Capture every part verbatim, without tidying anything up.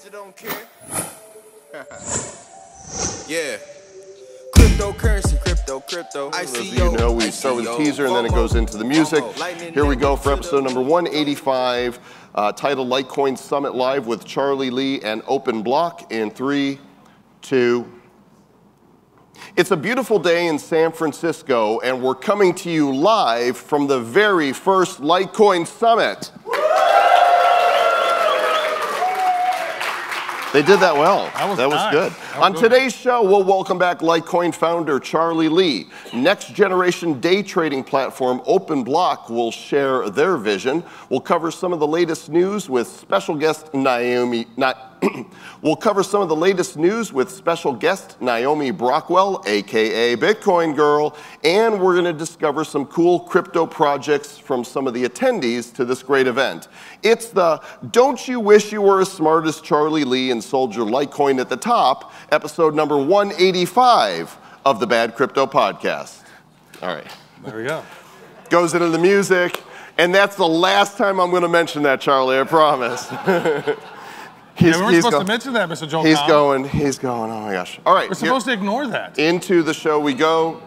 said you don't care. Yeah. Cryptocurrency, crypto, crypto. I see you. You know, we start with a teaser and then it goes into the music. Here we go for episode number one eighty-five, uh, titled Litecoin Summit Live with Charlie Lee and OpenBlock in three, two. It's a beautiful day in San Francisco, and we're coming to you live from the very first Litecoin Summit. They did that well. That was, that was nice. Good. That was On today's good. show, we'll welcome back Litecoin founder Charlie Lee. Next generation day trading platform OpenBlock will share their vision. We'll cover some of the latest news with special guest Naomi. Not, we'll cover some of the latest news with special guest Naomi Brockwell, A K A Bitcoin Girl, and we're going to discover some cool crypto projects from some of the attendees to this great event. It's the "Don't You Wish You Were as Smart as Charlie Lee and Sold Your Litecoin at the Top," episode number one eighty-five of the Bad Crypto Podcast. All right. There we go. Goes into the music, and that's the last time I'm going to mention that, Charlie, I promise. He's, yeah, we weren't he's supposed going, to mention that, Mister Joel Comm. He's going, he's going, oh my gosh. All right. We're supposed to ignore that. Into the show we go.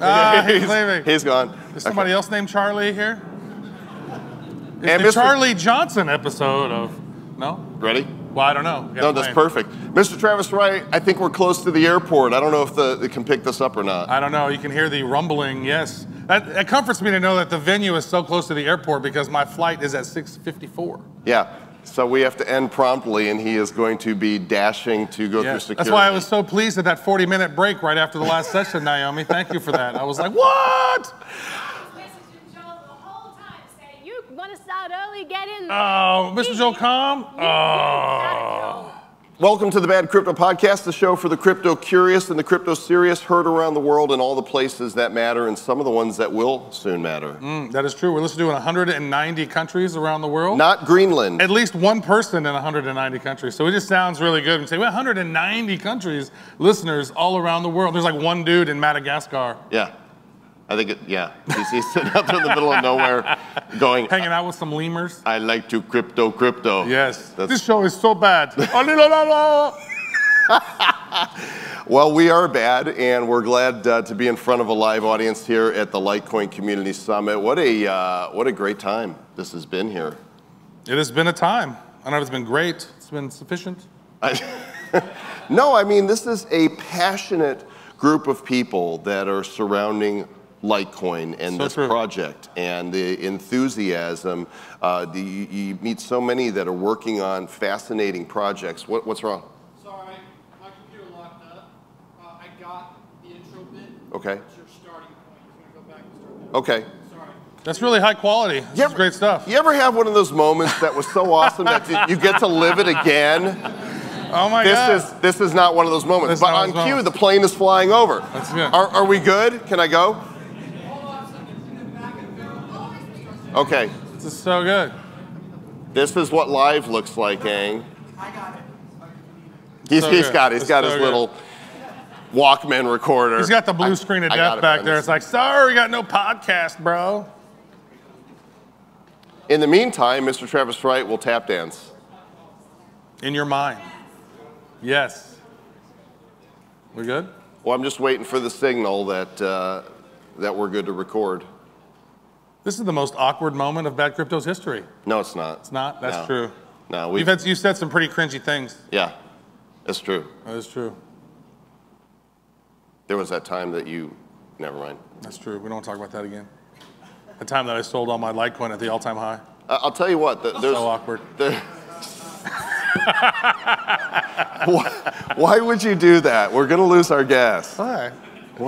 Ah, he's, he's leaving. He's gone. Is somebody okay. else named Charlie here? It's and the Mister Charlie Johnson episode of, no? Ready? Well, I don't know. No, that's perfect. Mister Travis Wright, I think we're close to the airport. I don't know if the, they can pick this up or not. I don't know. You can hear the rumbling, yes. That, that comforts me to know that the venue is so close to the airport because my flight is at six fifty-four. Yeah. So we have to end promptly, and he is going to be dashing to go yes. through security. That's why I was so pleased at that forty-minute break right after the last session, Naomi. Thank you for that. I was like, what? Get in there. Oh, Mister Joel Comm. Oh. Welcome to the Bad Crypto Podcast, the show for the crypto curious and the crypto serious, heard around the world in all the places that matter and some of the ones that will soon matter. Mm, that is true. We're listened to in one hundred ninety countries around the world. Not Greenland. At least one person in one hundred ninety countries. So it just sounds really good. We say, well, one hundred ninety countries, listeners all around the world. There's like one dude in Madagascar. Yeah. I think, it, yeah, he's, he's sitting out there in the middle of nowhere going. Hanging out with some lemurs. I like to crypto, crypto. Yes. That's... This show is so bad. Well, we are bad, and we're glad uh, to be in front of a live audience here at the Litecoin Community Summit. What a, uh, what a great time this has been here. It has been a time. I don't know if it's been great. It's been sufficient. I, no, I mean, this is a passionate group of people that are surrounding Litecoin and so this true. project and the enthusiasm. Uh, the, you meet so many that are working on fascinating projects. What, what's wrong? Sorry, my computer locked up. Uh, I got the intro bit. Okay. It's your starting point. You're going to go back and start that. Okay. Sorry. That's really high quality. This ever, is great stuff. You ever have one of those moments that was so awesome that you get to live it again? Oh my this God. Is, this is not one of those moments. That's but on cue, moments. the plane is flying over. That's good. Are, are we good? Can I go? Okay. This is so good. This is what live looks like, gang. I got it. He's, so he's got it. He's it's got so his good. little Walkman recorder. He's got the blue I, screen of death it, back friends. there. It's like, sorry, we got no podcast, bro. In the meantime, Mister Travis Wright will tap dance. In your mind. Yes. We're good? Well, I'm just waiting for the signal that, uh, that we're good to record. This is the most awkward moment of Bad Crypto's history. No, it's not. It's not? That's no. true. No, we've... You've had, you said some pretty cringy things. Yeah, that's true. That is true. There was that time that you, never mind. That's true. We don't talk about that again. The time that I sold all my Litecoin at the all-time high. Uh, I'll tell you what. The, there's, so awkward. The, why, why would you do that? We're going to lose our guest. Why? Why?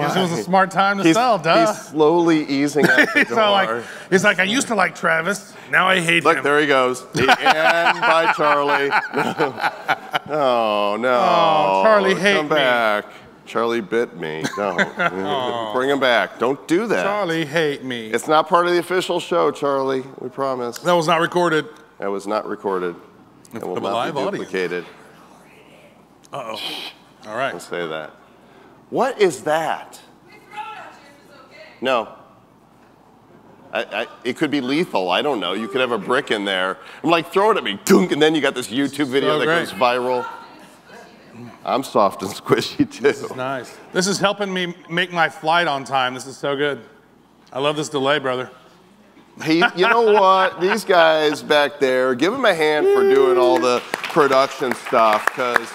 Because it was a smart time to he's, sell, duh. He's slowly easing out the door. Like, he's like, I used to like Travis. Now I hate Look, him. Look, there he goes. And bye, Charlie. Oh, no. Oh, Charlie hate Come back. Me. Charlie bit me. Don't. Oh. Bring him back. Don't do that. Charlie hate me. It's not part of the official show, Charlie. We promise. That was not recorded. That was not recorded. It will not be duplicated. Uh-oh. All right. Let's say that. What is that? We throw it at you if it's okay. No. I, I, it could be lethal. I don't know. You could have a brick in there. I'm like, throw it at me, dunk, and then you got this YouTube video so that great. goes viral. I'm soft and squishy too. This is nice. This is helping me make my flight on time. This is so good. I love this delay, brother. He, you know what? These guys back there, give them a hand for doing all the production stuff, because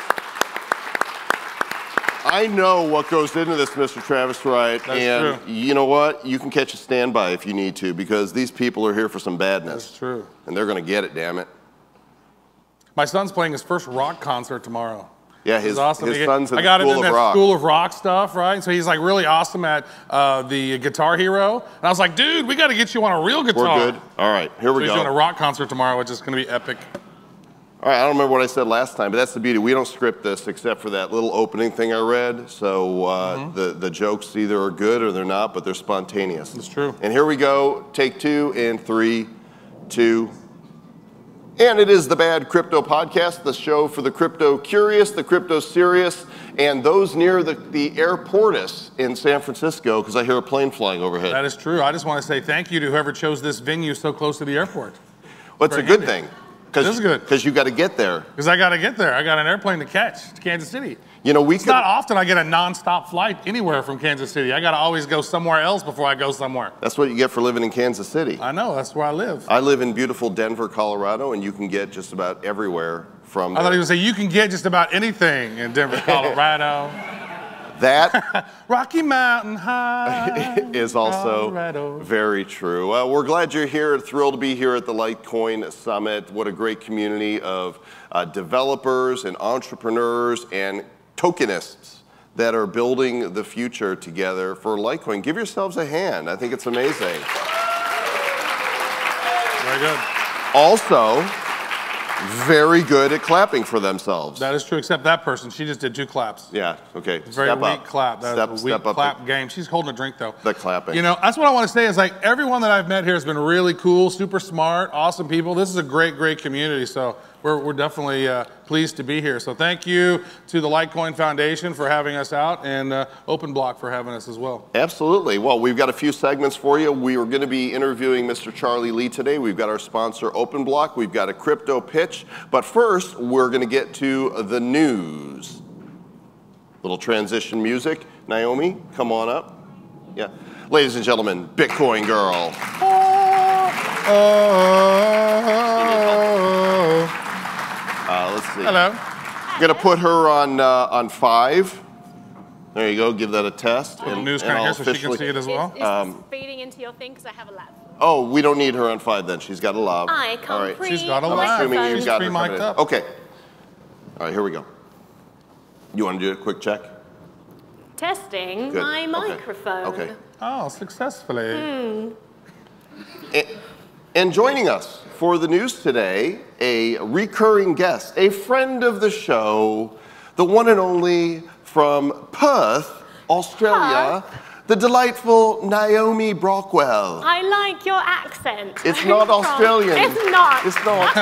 I know what goes into this, Mister Travis Wright. That's and true. You know what? You can catch a standby if you need to, because these people are here for some badness. That's true. And they're going to get it, damn it. My son's playing his first rock concert tomorrow. Yeah, his, awesome. his son's in the School of Rock. I got him in that School of Rock stuff, right? So he's like really awesome at uh, the Guitar Hero. And I was like, dude, we got to get you on a real guitar. We're good. All right, here we go. He's doing a rock concert tomorrow, which is going to be epic. All right, I don't remember what I said last time, but that's the beauty. We don't script this except for that little opening thing I read. So uh, mm-hmm. the, the jokes either are good or they're not, but they're spontaneous. That's true. And here we go. Take two and three, two. And it is the Bad Crypto Podcast, the show for the crypto curious, the crypto serious, and those near the, the airportus in San Francisco, because I hear a plane flying overhead. That is true. I just want to say thank you to whoever chose this venue so close to the airport. Well, it's a good thing. This is good. Because you got to get there. Because I got to get there. I got an airplane to catch to Kansas City. You know, we it's could, not often I get a nonstop flight anywhere from Kansas City. I got to always go somewhere else before I go somewhere. That's what you get for living in Kansas City. I know. That's where I live. I live in beautiful Denver, Colorado, and you can get just about everywhere from there. I thought he was going to say, you can get just about anything in Denver, Colorado. That Rocky Mountain High is also Colorado. Very true. Uh, we're glad you're here. Thrilled to be here at the Litecoin Summit. What a great community of uh, developers and entrepreneurs and tokenists that are building the future together for Litecoin. Give yourselves a hand. I think it's amazing. Very good. Also, very good at clapping for themselves. That is true, except that person. She just did two claps. Yeah, okay. Very step weak up. clap. That step, is a weak step up clap the, game. She's holding a drink, though. The clapping. You know, that's what I want to say is, like, everyone that I've met here has been really cool, super smart, awesome people. This is a great, great community, so we're, we're definitely uh, pleased to be here. So thank you to the Litecoin Foundation for having us out, and uh, OpenBlock for having us as well. Absolutely. Well, we've got a few segments for you. We are going to be interviewing Mister Charlie Lee today. We've got our sponsor, OpenBlock. We've got a crypto pitch. But first, we're going to get to the news. Little transition music. Naomi, come on up. Yeah. Ladies and gentlemen, Bitcoin Girl. Oh, oh, oh. Uh, let's see. Hello. I'm going to put her on, uh, on five. There you go. Give that a test. Oh, and, the news and kind of here so she can see it as well. Is, is um, this fading into your thing? Because I have a lab. Oh, we don't need her on five then. She's got a lob. I can't All right. She's got a lob. Assuming you've She's got her mic'd up. Okay. All right, here we go. You want to do a quick check? Testing Good. my okay. microphone. Okay. Oh, successfully. Hmm. And, and joining us for the news today, a recurring guest, a friend of the show, the one and only from Perth, Australia. Perth. The delightful Naomi Brockwell. I like your accent. It's not Australian. It's not. It's not.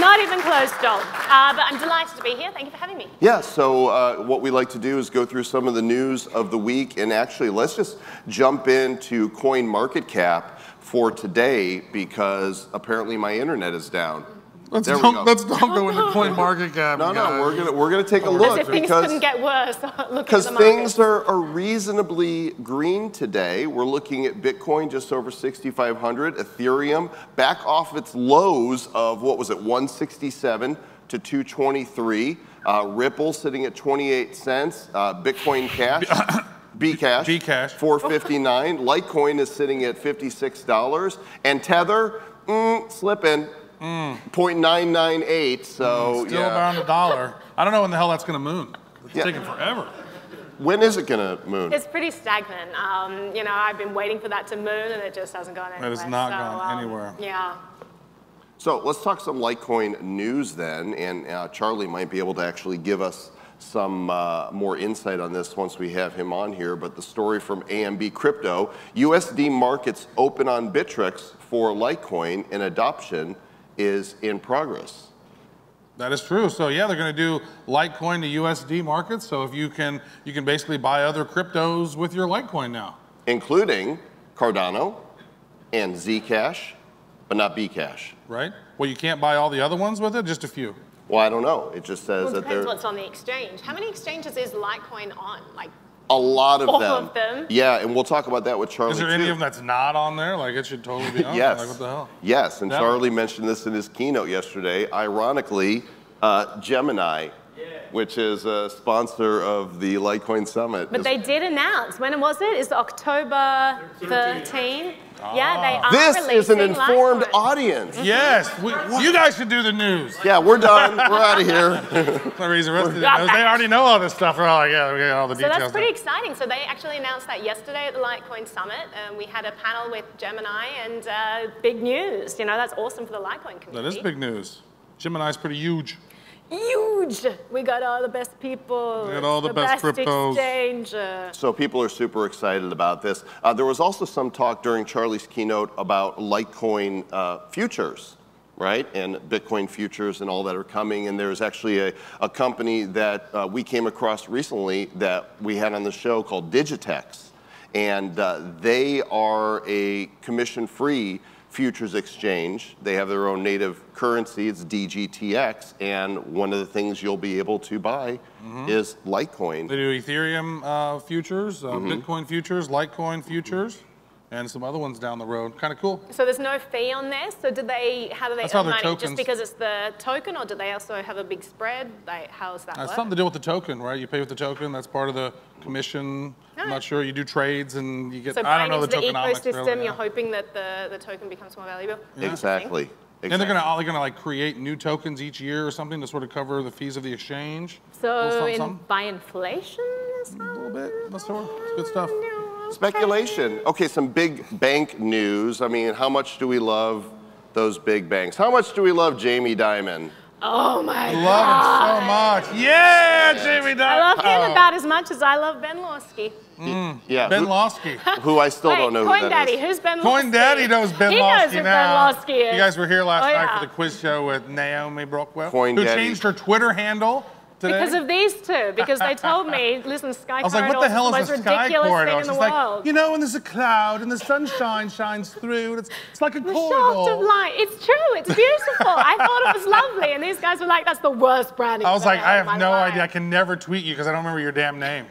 Not even close, Joel. Uh, but I'm delighted to be here. Thank you for having me. Yeah, so uh, what we like to do is go through some of the news of the week. And actually, let's just jump into CoinMarketCap for today, because apparently my internet is down. Let's don't, let's don't go into CoinMarketCap. No, no, we're gonna we're gonna take a look, as if things because couldn't get worse. Because things are, are reasonably green today. We're looking at Bitcoin just over sixty-five hundred, Ethereum back off its lows of what was it, one sixty-seven to two twenty-three. Uh, Ripple sitting at twenty-eight cents. Uh, Bitcoin Cash. Bcash, Bcash, four fifty-nine. Litecoin is sitting at fifty-six dollars, and Tether mm, slipping. Mm. zero point nine nine eight, so mm, still yeah. around a dollar. I don't know when the hell that's going to moon. It's yeah. taking forever. When is it going to moon? It's pretty stagnant. Um, you know, I've been waiting for that to moon, and it just hasn't gone anywhere. It has not so, gone um, anywhere. Yeah. So let's talk some Litecoin news then, and uh, Charlie might be able to actually give us some uh, more insight on this once we have him on here. But the story from A M B Crypto: U S D markets open on Bittrex for Litecoin and adoption is in progress. That is true. So yeah, they're going to do Litecoin to U S D markets. So if you can, you can basically buy other cryptos with your Litecoin now, including Cardano, and Zcash, but not Bcash. Right. Well, you can't buy all the other ones with it, just a few. Well, I don't know. It just says well, that there's. Depends what's on the exchange. How many exchanges is Litecoin on? Like. A lot of all them. of them. Yeah, and we'll talk about that with Charlie. Is there any too. of them that's not on there? Like it should totally be on. Yes. Like what the hell? Yes, and that Charlie mentioned this in his keynote yesterday. Ironically, uh, Gemini, yeah. which is a sponsor of the Litecoin Summit. But they did announce, when was it? It's October thirteenth. Ah. Yeah, they are releasing Litecoin. This is an informed audience. Mm-hmm. Yes, we, you guys should do the news. Yeah, we're done. We're out of here. No reason. They already know all this stuff. We're all like, yeah, we got all the details. So that's pretty exciting. So they actually announced that yesterday at the Litecoin Summit. Um, we had a panel with Gemini and uh, big news. You know, that's awesome for the Litecoin community. That is big news. Gemini's pretty huge. Huge! We got all the best people. We got all the, the best, best cryptos. Exchange. So people are super excited about this. Uh, there was also some talk during Charlie's keynote about Litecoin uh, futures, right? And Bitcoin futures and all that are coming. And there's actually a, a company that uh, we came across recently that we had on the show called Digitex. And uh, they are a commission-free futures exchange. They have their own native currency, it's D G T X, and one of the things you'll be able to buy mm-hmm. is Litecoin. They do Ethereum uh, futures, uh, mm-hmm. Bitcoin futures, Litecoin futures, mm-hmm. and some other ones down the road. Kind of cool. So there's no fee on this? So do they, how do they That's earn money? Tokens. Just because it's the token, or do they also have a big spread? Like, how is that That's work? something to do with the token, right? You pay with the token, that's part of the commission. I'm not sure. You do trades and you get. So I don't know the, the tokenomics. So the ecosystem, really, yeah. you're hoping that the the token becomes more valuable. Yeah. Exactly. exactly. And they're gonna they're gonna like create new tokens each year or something to sort of cover the fees of the exchange. So something, in, something. by inflation, a little bit. That's good stuff. Speculation. Okay, some big bank news. I mean, how much do we love those big banks? How much do we love Jamie Dimon? Oh my God. Love him so much. Yeah, yes. Jamie Dimon. I love him oh. about as much as I love Ben Lawsky. Mm. Yeah. Ben Lawsky. Who I still Wait, don't know Coin who that Daddy. is. Who's Ben Lawsky? Coin Daddy knows Ben Lawsky now. He knows who now. Ben Lawsky is. You guys were here last oh, yeah. night for the quiz show with Naomi Brockwell, Coin who Daddy. changed her Twitter handle today. Because of these two, because they told me, listen, Sky Corridor is the most ridiculous thing in the world. I was like, what the hell is a Sky Corridor? It's like, you know, and there's a cloud, and the sunshine shines through, and it's, it's like a the corridor. The shaft of light. It's true. It's beautiful. I thought it was lovely, and these guys were like, that's the worst branding. I was like, I have no life. idea. I can never tweet you, because I don't remember your damn name.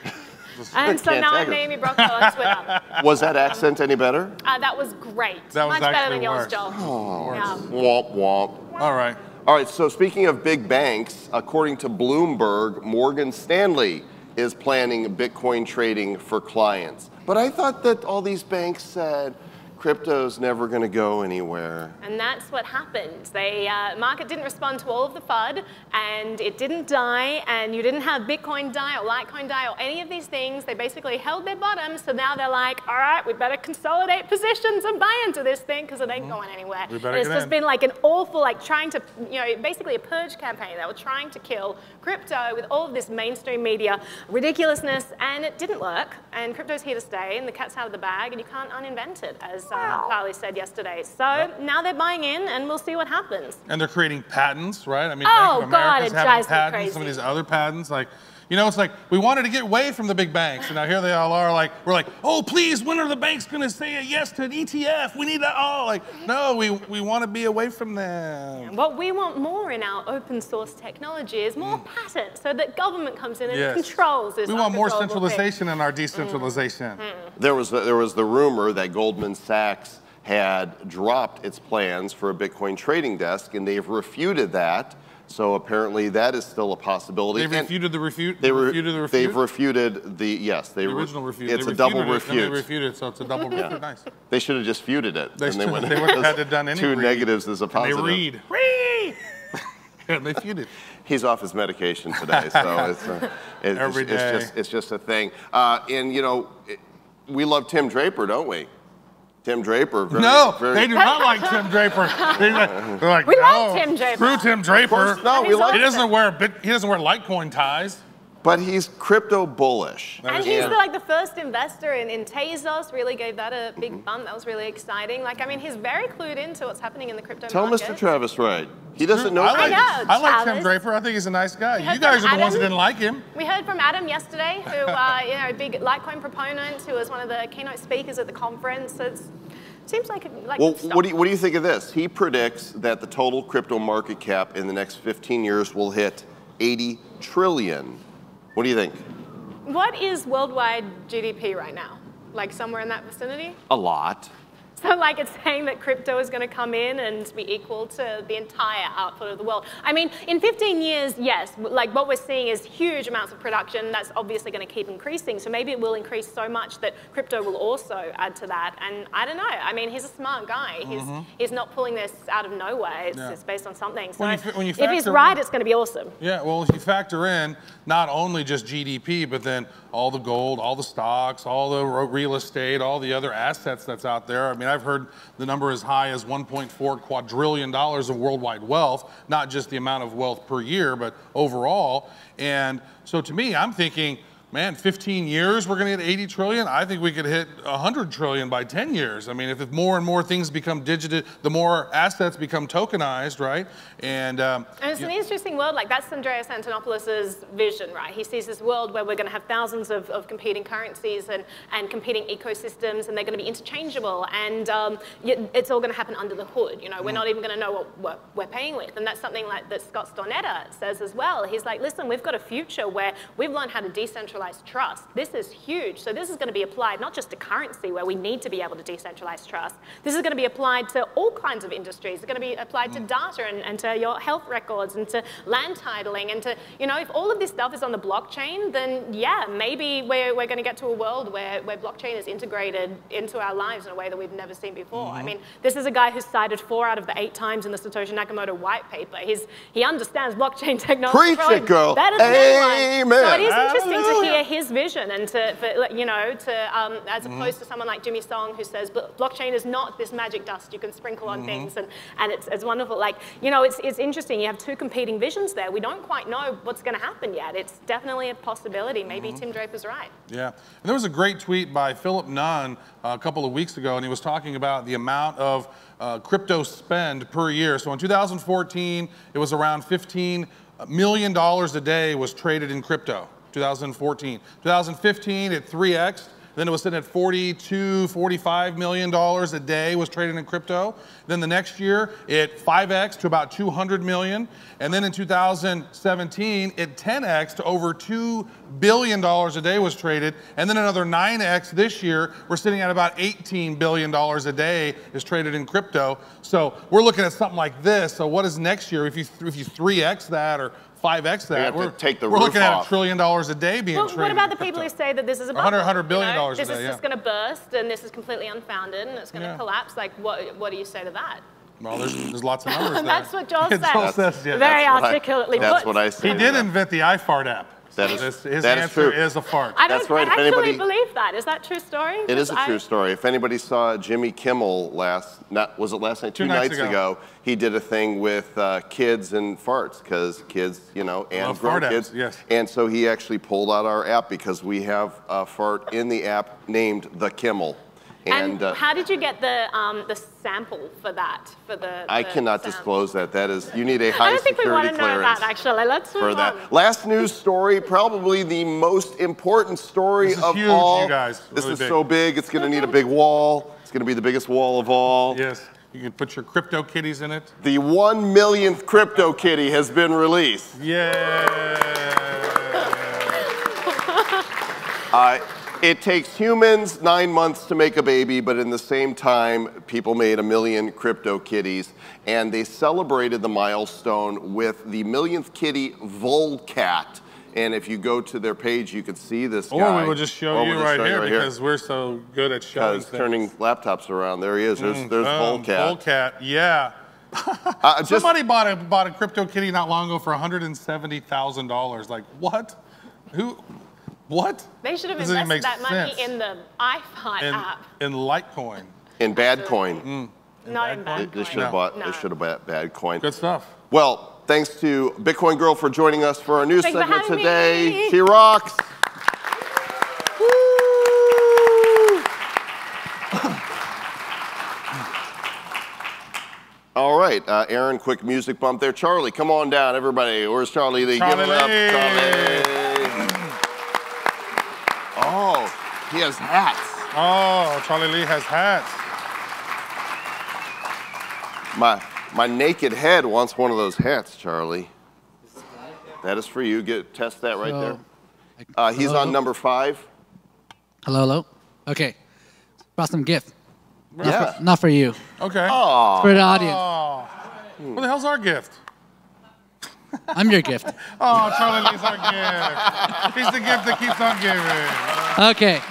And so now I'm Naomi Brockwell on Twitter. Was that accent any better? Uh, that was great. That was Much better than yours, Joel. Oh, yeah. Womp womp. All right. All right, so speaking of big banks, according to Bloomberg, Morgan Stanley is planning Bitcoin trading for clients. But I thought that all these banks said, crypto's never going to go anywhere. And that's what happened. The uh, market didn't respond to all of the FUD, and it didn't die, and you didn't have Bitcoin die or Litecoin die or any of these things. They basically held their bottom, so now they're like, all right, we better consolidate positions and buy into this thing because it ain't mm-hmm. going anywhere. We better and it's just in. been like an awful, like trying to, you know, basically a purge campaign. They were trying to kill crypto with all of this mainstream media ridiculousness, and it didn't work. And crypto's here to stay, and the cat's out of the bag, and you can't uninvent it, as Uh, Charlie said yesterday. So yep. now they're buying in, and we'll see what happens. And they're creating patents, right? I mean, oh, Bank of America's God, it drives patents, me crazy. Some of these other patents, like, you know, it's like we wanted to get away from the big banks, and now here they all are. Like, we're like, oh, please, when are the banks going to say a yes to an E T F? We need that all. Like, no, we we want to be away from them. Yeah, what we want more in our open source technology is more mm. patents, so that government comes in and yes. controls this. We want more centralization thing. in our decentralization. Mm. Mm. There was the, there was the rumor that Goldman Sachs had dropped its plans for a Bitcoin trading desk, and they've refuted that. So apparently that is still a possibility. They refuted the refute? They re refuted the refute? They've refuted the, yes. They the original refute. It's they a double it, refute. They refuted it, so it's a double refute. Yeah. Nice. They should have just feuded it. They, they wouldn't have had done any Two read. negatives is a positive. And they read. Read! And they feuded. He's off his medication today, so it's, a, it, Every it's, day. it's, just, it's just a thing. Uh, and, you know, it, we love Tim Draper, don't we? Tim Draper. Very, no, very they do not like Tim Draper. They're like, they're like, we no, love Tim Draper. Screw Tim Draper. No, we like he doesn't him. wear bit, he doesn't wear Litecoin ties. But he's crypto bullish. And he's the, like the first investor in, in Tezos, really gave that a big mm-hmm. bump. That was really exciting. Like, I mean, he's very clued into what's happening in the crypto Tell market. Tell Mister Travis Wright. He doesn't know. I like, I know, I like Tim Draper. I think he's a nice guy. You guys are the Adam. ones that didn't like him. We heard from Adam yesterday, who, uh, you know, a big Litecoin proponent, who was one of the keynote speakers at the conference. It's, Seems like like well, what do you, what do you think of this? He predicts that the total crypto market cap in the next fifteen years will hit eighty trillion. What do you think? What is worldwide G D P right now? Like somewhere in that vicinity? A lot. So like it's saying that crypto is going to come in and be equal to the entire output of the world. I mean, in fifteen years, yes, like what we're seeing is huge amounts of production. That's obviously going to keep increasing. So maybe it will increase so much that crypto will also add to that. And I don't know. I mean, he's a smart guy. He's, mm-hmm. he's not pulling this out of nowhere. It's, yeah. it's based on something. So when you, when you factor, if he's right, it's going to be awesome. Yeah, well, if you factor in not only just G D P, but then all the gold, all the stocks, all the real estate, all the other assets that's out there. I mean, I've heard the number as high as one point four quadrillion dollars of worldwide wealth, not just the amount of wealth per year, but overall. And so to me, I'm thinking, man, fifteen years, we're going to hit eighty trillion. I think we could hit one hundred trillion by ten years. I mean, if, if more and more things become digital, the more assets become tokenized, right? And, um, and it's an interesting world. Like, that's Andreas Antonopoulos' vision, right? He sees this world where we're going to have thousands of, of competing currencies and, and competing ecosystems, and they're going to be interchangeable. And um, it's all going to happen under the hood. You know, we're mm. not even going to know what, what we're paying with. And that's something like that Scott Stornetta says as well. He's like, listen, we've got a future where we've learned how to decentralize trust. This is huge. So this is going to be applied not just to currency, where we need to be able to decentralize trust. This is going to be applied to all kinds of industries. It's going to be applied to data and, and to your health records and to land titling and to, you know, if all of this stuff is on the blockchain, then yeah, maybe we're, we're going to get to a world where, where blockchain is integrated into our lives in a way that we've never seen before. Mm-hmm. I mean, this is a guy who's cited four out of the eight times in the Satoshi Nakamoto white paper. He's, he understands blockchain technology. Preach it, girl. That is amen. So it is interesting Hallelujah. to hear his vision, and to, for, you know, to um, as opposed mm-hmm. to someone like Jimmy Song who says blockchain is not this magic dust you can sprinkle on mm-hmm. things, and and it's, it's wonderful. Like, you know, it's it's interesting. You have two competing visions there. We don't quite know what's going to happen yet. It's definitely a possibility. Maybe mm-hmm. Tim Draper's right. Yeah, and there was a great tweet by Philip Nunn uh, a couple of weeks ago, and he was talking about the amount of uh, crypto spend per year. So in two thousand fourteen, it was around fifteen million dollars a day was traded in crypto. two thousand fourteen. two thousand fifteen, it three X'd. Then it was sitting at forty-two, forty-five million dollars a day was traded in crypto. Then the next year, it five X'd to about two hundred million dollars. And then in two thousand seventeen, it ten X'd to over two billion dollars a day was traded. And then another nine X this year, we're sitting at about eighteen billion dollars a day is traded in crypto. So we're looking at something like this. So what is next year? If you, if you three X that or five X that, we're, take the we're looking off. at a trillion dollars a day being well, traded. What about the people who say that this is a bubble? one hundred billion dollars you know, a day, This is yeah. just going to burst, and this is completely unfounded, and it's going to yeah. collapse. Like, what, what do you say to that? Well, there's, there's lots of numbers there. That's what Joel said. Joel says, yeah, Very articulately I, That's put. what I said. He did invent the iFart app. That is, his, his that answer is, true. is a fart. I, That's right. I if actually anybody, believe that. Is that a true story? It is a true I, story. If anybody saw Jimmy Kimmel last, not, was it last night? Two, two nights, nights ago. ago, he did a thing with uh, kids and farts, because kids, you know, and grown kids. Apps, yes. And so he actually pulled out our app, because we have a fart in the app named The Kimmel. And, and uh, how did you get the um, the sample for that? For the, the I cannot sound. disclose that. That is, you need a high security clearance. I don't think we want to know that, actually. Let's move for that. on. Last news story, probably the most important story of all. This is huge, all. you guys. This really is big. so big. It's going to need a big wall. It's going to be the biggest wall of all. Yes. You can put your crypto kitties in it. The one millionth crypto kitty has been released. Yeah. uh, It takes humans nine months to make a baby, but in the same time, people made a million crypto kitties, and they celebrated the milestone with the millionth kitty, Volcat. And if you go to their page, you can see this or guy. Or we will just show or you we'll right, show here you right because here. we're so good at showing things. turning laptops around. There he is. There's, mm, there's um, Volcat. Volcat, yeah. uh, just, Somebody bought a, bought a crypto kitty not long ago for one hundred seventy thousand dollars. Like, what? Who? What? They should have invested that money sense. in the iFart in, app. In Litecoin. In Bad Coin. Mm. In Not bad in Bad Coin. They, they should have no. bought no. They should have bought Bad Coin. Good stuff. Well, thanks to Bitcoin Girl for joining us for our news thanks segment today. Me. She rocks. All right, uh, Aaron, quick music bump there. Charlie, come on down, everybody. Where's Charlie Lee? Charlie Give it up, Charlie. He has hats. Oh, Charlie Lee has hats. My, my naked head wants one of those hats, Charlie. That is for you. Get test that right so, there. Uh, he's hello? on number five. Hello, hello. Okay. Brought some gift. Not, yeah. for, not for you. Okay. Aww. It's for the audience. Aww. What the hell's our gift? I'm your gift. Oh, Charlie Lee's our gift. He's the gift that keeps on giving.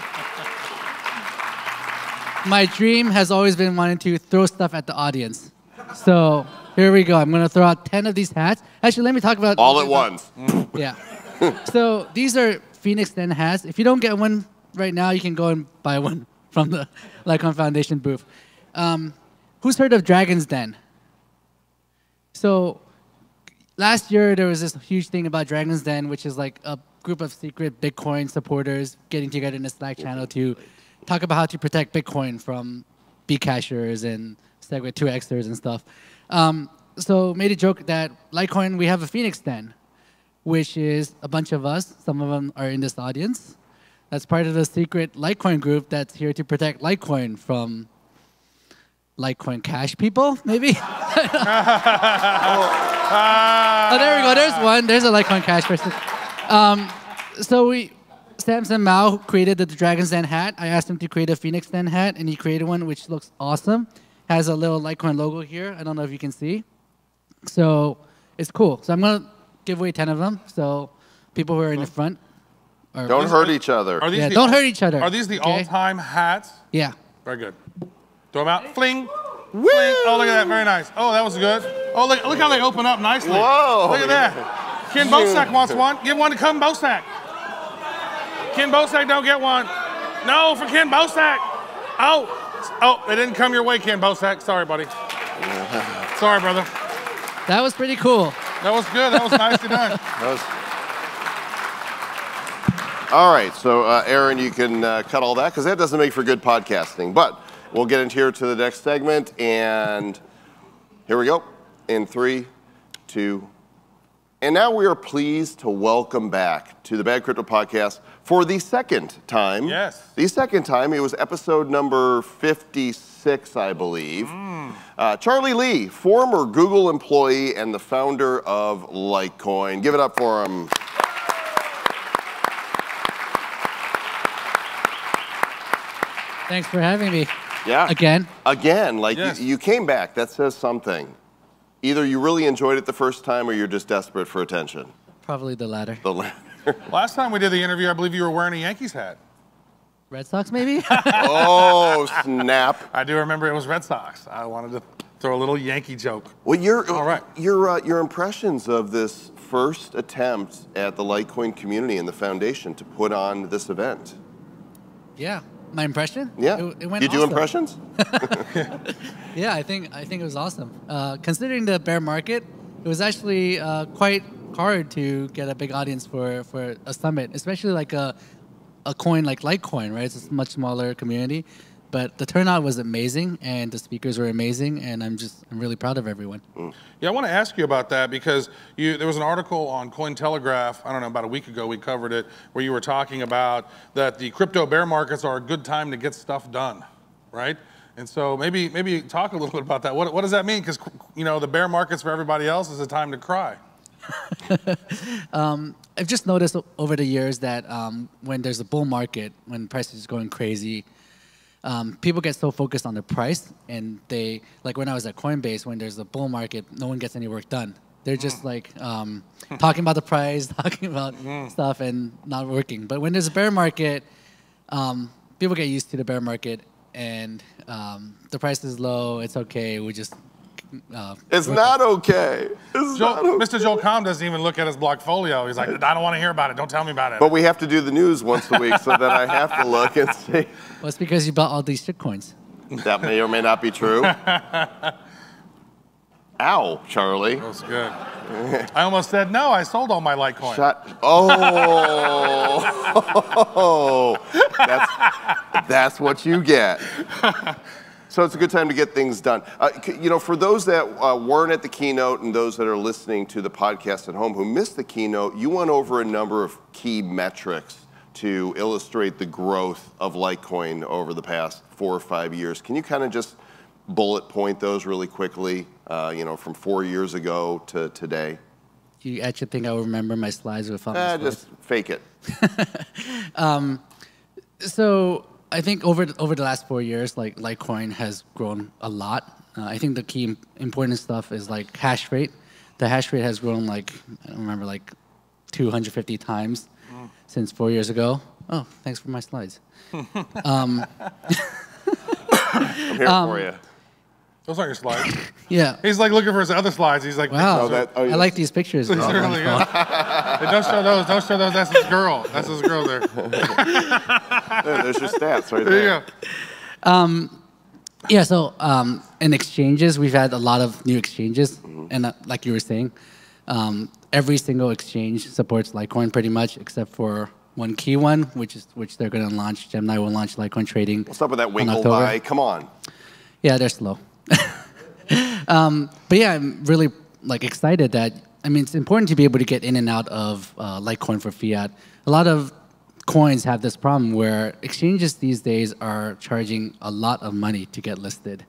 Okay. My dream has always been wanting to throw stuff at the audience. So here we go. I'm going to throw out ten of these hats. Actually, let me talk about... All at once. Yeah. So these are Phoenix Den hats. If you don't get one right now, you can go and buy one from the Litecoin Foundation booth. Um, who's heard of Dragon's Den? So last year, there was this huge thing about Dragon's Den, which is like a group of secret Bitcoin supporters getting together in a Slack channel to talk about how to protect Bitcoin from Bcashers and Segwit two Xers and stuff. Um, so made a joke that Litecoin, we have a Phoenix Den, which is a bunch of us. Some of them are in this audience. That's part of the secret Litecoin group that's here to protect Litecoin from Litecoin Cash people, maybe? oh. oh, there we go. There's one. There's a Litecoin Cash person. Um, so we... Samson Mao created the Dragon's Den hat. I asked him to create a Phoenix Den hat, and he created one which looks awesome. Has a little Litecoin logo here. I don't know if you can see. So it's cool. So I'm going to give away ten of them. So people who are in the front. Are don't hurt are, each other. Are these yeah, the, don't hurt each other. Are these the okay? all-time hats? Yeah. Very good. Throw them out. Fling. Woo! Fling. Oh, look at that. Very nice. Oh, that was good. Oh, look, look how they open up nicely. Whoa. Look at that. Ken Bosak wants one. Give one to Ken Bosak. Ken Bosak, don't get one. No, for Ken Bosak. Oh, oh, it didn't come your way, Ken Bosak. Sorry, buddy. Sorry, brother. That was pretty cool. That was good. That was nicely done. That was... All right, so uh, Aaron, you can uh, cut all that because that doesn't make for good podcasting. But we'll get into here to the next segment, and here we go. In three, two. And now we are pleased to welcome back to the Bad Crypto Podcast for the second time. Yes. The second time. It was episode number fifty-six, I believe. Mm. Uh, Charlie Lee, former Google employee and the founder of Litecoin. Give it up for him. Thanks for having me. Yeah. Again. Again. Like yes. you, you came back. That says something. Either you really enjoyed it the first time or you're just desperate for attention. Probably the latter. The latter. Last time we did the interview, I believe you were wearing a Yankees hat. Red Sox, maybe? Oh, snap. I do remember it was Red Sox. I wanted to throw a little Yankee joke. Well, your, All right. your, uh, your impressions of this first attempt at the Litecoin community and the foundation to put on this event. Yeah. My impression? Yeah. It, it went you awesome. do impressions? yeah, I think I think it was awesome. Uh, considering the bear market, it was actually uh, quite hard to get a big audience for, for a summit, especially like a a coin like Litecoin, right? It's a much smaller community, but the turnout was amazing, and the speakers were amazing, and I'm just I'm really proud of everyone. Mm. Yeah, I want to ask you about that because you there was an article on Cointelegraph, I don't know, about a week ago we covered it, where you were talking about that the crypto bear markets are a good time to get stuff done, right? And so maybe maybe talk a little bit about that. What what does that mean? Because you know the bear markets for everybody else is a time to cry. um, I've just noticed over the years that um, when there's a bull market, when prices are going crazy, um, people get so focused on the price, and they like when I was at Coinbase, when there's a bull market, no one gets any work done. They're just like um, talking about the price, talking about mm-hmm. stuff, and not working. But when there's a bear market, um, people get used to the bear market, and um, the price is low. It's okay. We just Uh, it's not okay. It's Joel, not okay. Mister Joel Comm doesn't even look at his block folio. He's like, I don't want to hear about it. Don't tell me about it. But we have to do the news once a week so that I have to look and see. Well, it's because you bought all these shitcoins. That may or may not be true. Ow, Charlie. That was good. I almost said, no, I sold all my Litecoin. Shut. Oh. that's, that's what you get. So it's a good time to get things done. Uh, you know, for those that uh, weren't at the keynote and those that are listening to the podcast at home who missed the keynote, you went over a number of key metrics to illustrate the growth of Litecoin over the past four or five years. Can you kind of just bullet point those really quickly uh, you know, from four years ago to today. Do you actually think I will remember my slides with all my slides? Just fake it. um, so I think over the, over the last four years, like Litecoin has grown a lot. Uh, I think the key important stuff is like hash rate. The hash rate has grown like, I don't remember, like two hundred fifty times oh. since four years ago. Oh, thanks for my slides. um, I'm here um, for you. Those aren't your slides. Yeah. He's like looking for his other slides. He's like, wow. Oh, that, oh, yeah. I like these pictures. Don't show those. Don't show those. That's his girl. That's his girl there. there there's your stats right there. There you go. Um, yeah. So um, in exchanges, we've had a lot of new exchanges, mm-hmm. and uh, like you were saying, um, every single exchange supports Litecoin pretty much, except for one key one, which is which they're going to launch. Gemini will launch Litecoin trading. What's up with that winkle buy? Come on. Yeah, they're slow. um, but yeah, I'm really like excited that, I mean, it's important to be able to get in and out of uh, Litecoin for fiat. A lot of coins have this problem where exchanges these days are charging a lot of money to get listed.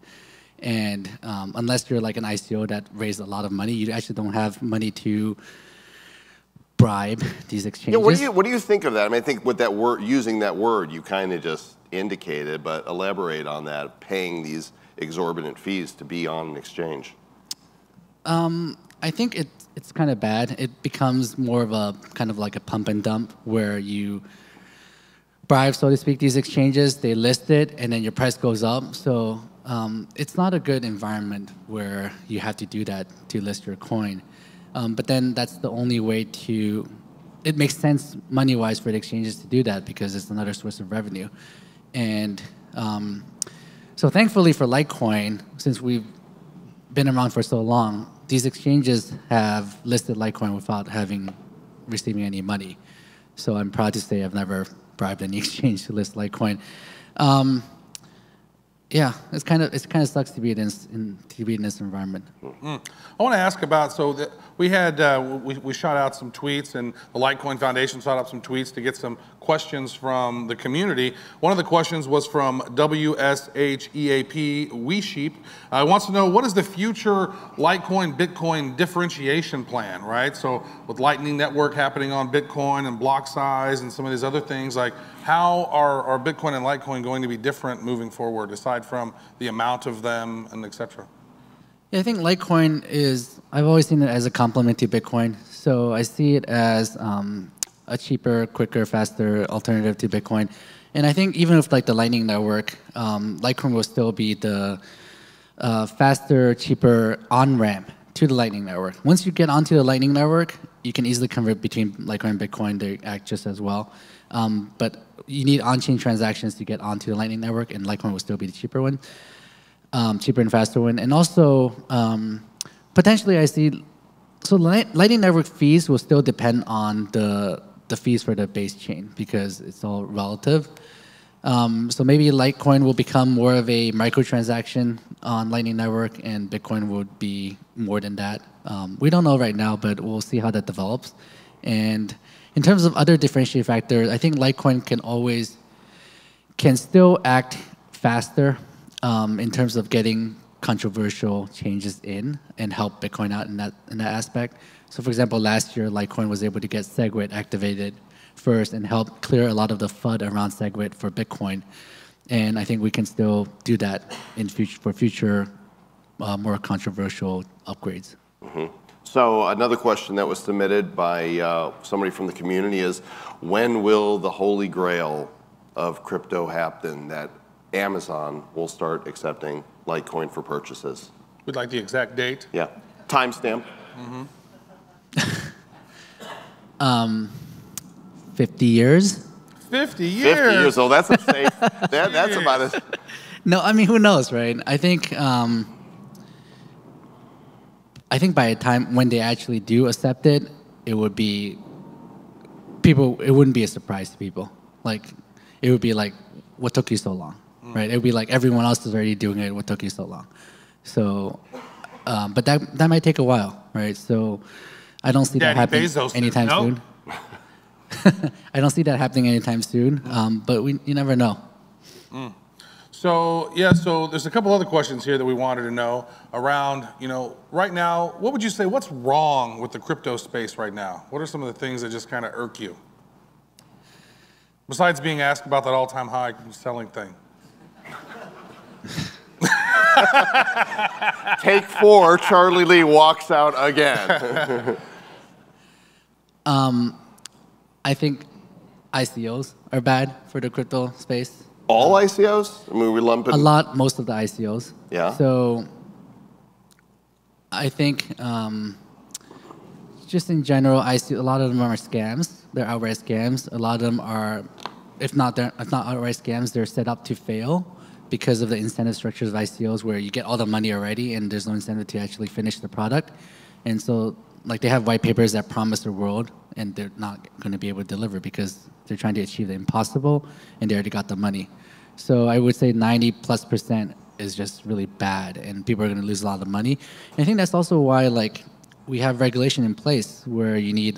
And um, unless you're like an I C O that raised a lot of money, you actually don't have money to bribe these exchanges. Yeah, what do you, what do you think of that? I mean, I think with that word, using that word, you kind of just indicated, but elaborate on that, paying these exorbitant fees to be on an exchange? Um, I think it, it's kind of bad. It becomes more of a kind of like a pump and dump where you bribe, so to speak, these exchanges, they list it, and then your price goes up. So um, it's not a good environment where you have to do that to list your coin. Um, but then that's the only way to, it makes sense money-wise for the exchanges to do that because it's another source of revenue. And um, so thankfully for Litecoin, since we've been around for so long, these exchanges have listed Litecoin without having receiving any money. So I'm proud to say I've never bribed any exchange to list Litecoin. Um, yeah, it's kind of it's kind of sucks to be in this, in, to be in this environment. Mm-hmm. I want to ask about so the, we had uh, we we shot out some tweets and the Litecoin Foundation shot out some tweets to get some questions from the community. One of the questions was from W S H E A P WeSheep. Uh, wants to know, what is the future Litecoin Bitcoin differentiation plan, right? So with Lightning Network happening on Bitcoin and block size and some of these other things, like how are, are Bitcoin and Litecoin going to be different moving forward, aside from the amount of them and et cetera? Yeah, I think Litecoin is, I've always seen it as a complement to Bitcoin. So I see it as um, a cheaper, quicker, faster alternative to Bitcoin. And I think even with like the Lightning Network, um, Litecoin will still be the uh, faster, cheaper on-ramp to the Lightning Network. Once you get onto the Lightning Network, you can easily convert between Litecoin and Bitcoin. They act just as well. Um, but you need on-chain transactions to get onto the Lightning Network, and Litecoin will still be the cheaper one, um, cheaper and faster one. And also, um, potentially I see, so light, Lightning Network fees will still depend on the the fees for the base chain because it's all relative. Um, so maybe Litecoin will become more of a microtransaction on Lightning Network and Bitcoin would be more than that. Um, we don't know right now, but we'll see how that develops. And in terms of other differentiating factors, I think Litecoin can always, can still act faster um, in terms of getting controversial changes in and help Bitcoin out in that, in that aspect. So for example, last year, Litecoin was able to get SegWit activated first and help clear a lot of the FUD around SegWit for Bitcoin. And I think we can still do that in future, for future uh, more controversial upgrades. Mm-hmm. So another question that was submitted by uh, somebody from the community is, when will the holy grail of crypto happen that Amazon will start accepting Litecoin for purchases? We'd like the exact date. Yeah. Timestamp. Mm-hmm. um, fifty years? fifty years? fifty years old, that's a safe, that, that's about it. No, I mean, who knows, right? I think, um, I think by the time when they actually do accept it, it would be, people, it wouldn't be a surprise to people. Like, it would be like, what took you so long, mm. right? It would be like, everyone else is already doing it, what took you so long? So, um, but that, that might take a while, right? So, I don't see Daddy that happening Bezos anytime nope. soon. I don't see that happening anytime soon, um, but we, you never know. Mm. So yeah, so there's a couple other questions here that we wanted to know around, you know, right now, what would you say, what's wrong with the crypto space right now? What are some of the things that just kind of irk you? Besides being asked about that all-time high selling thing. Take four, Charlie Lee walks out again. um, I think I C Os are bad for the crypto space. All um, I C Os? I mean, we lump in a lot, most of the I C Os. Yeah. So I think um, just in general, I see a lot of them are scams. They're outright scams. A lot of them are, if not, they're, if not outright scams, they're set up to fail because of the incentive structures of I C Os, where you get all the money already and there's no incentive to actually finish the product. And so, like, they have white papers that promise the world, and they're not going to be able to deliver because they're trying to achieve the impossible, and they already got the money. So I would say ninety plus percent is just really bad, and people are going to lose a lot of money. And I think that's also why, like, we have regulation in place where you need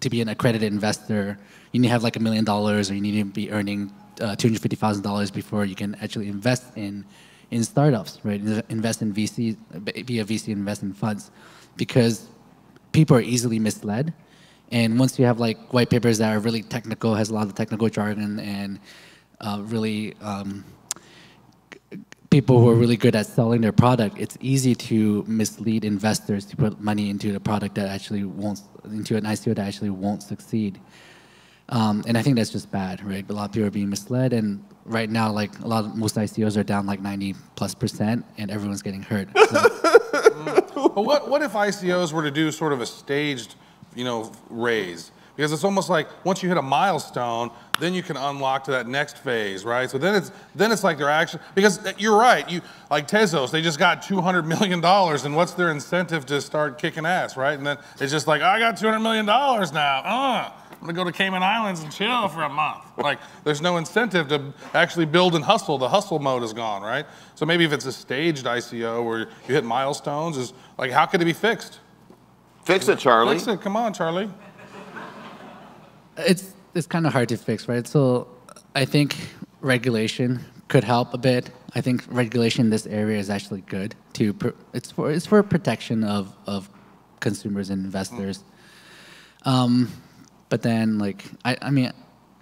to be an accredited investor, you need to have like a million dollars, or you need to be earning uh, two hundred fifty thousand dollars before you can actually invest in in startups, right? Invest in V C, be a V C, invest in funds, because people are easily misled. And once you have like white papers that are really technical, has a lot of technical jargon, and uh, really um, people who are really good at selling their product, it's easy to mislead investors to put money into the product that actually won't, into an I C O that actually won't succeed. Um, and I think that's just bad, right? A lot of people are being misled, and right now, like a lot of, most I C Os are down like ninety plus percent, and everyone's getting hurt. So. Mm. But what what if I C Os were to do sort of a staged, you know, raise? Because it's almost like once you hit a milestone, then you can unlock to that next phase, right? So then it's then it's like they're actually, because you're right, you like Tezos, they just got two hundred million dollars, and what's their incentive to start kicking ass, right? And then it's just like, I got two hundred million dollars now. Uh, I'm gonna go to Cayman Islands and chill for a month. Like, there's no incentive to actually build and hustle. The hustle mode is gone, right? So maybe if it's a staged I C O where you hit milestones, is like, how could it be fixed? Fix it, Charlie. Fix it. Come on, Charlie. It's it's kind of hard to fix, right? So I think regulation could help a bit. I think regulation in this area is actually good. To pr it's for it's for protection of of consumers and investors. Mm. Um, but then, like, I I mean,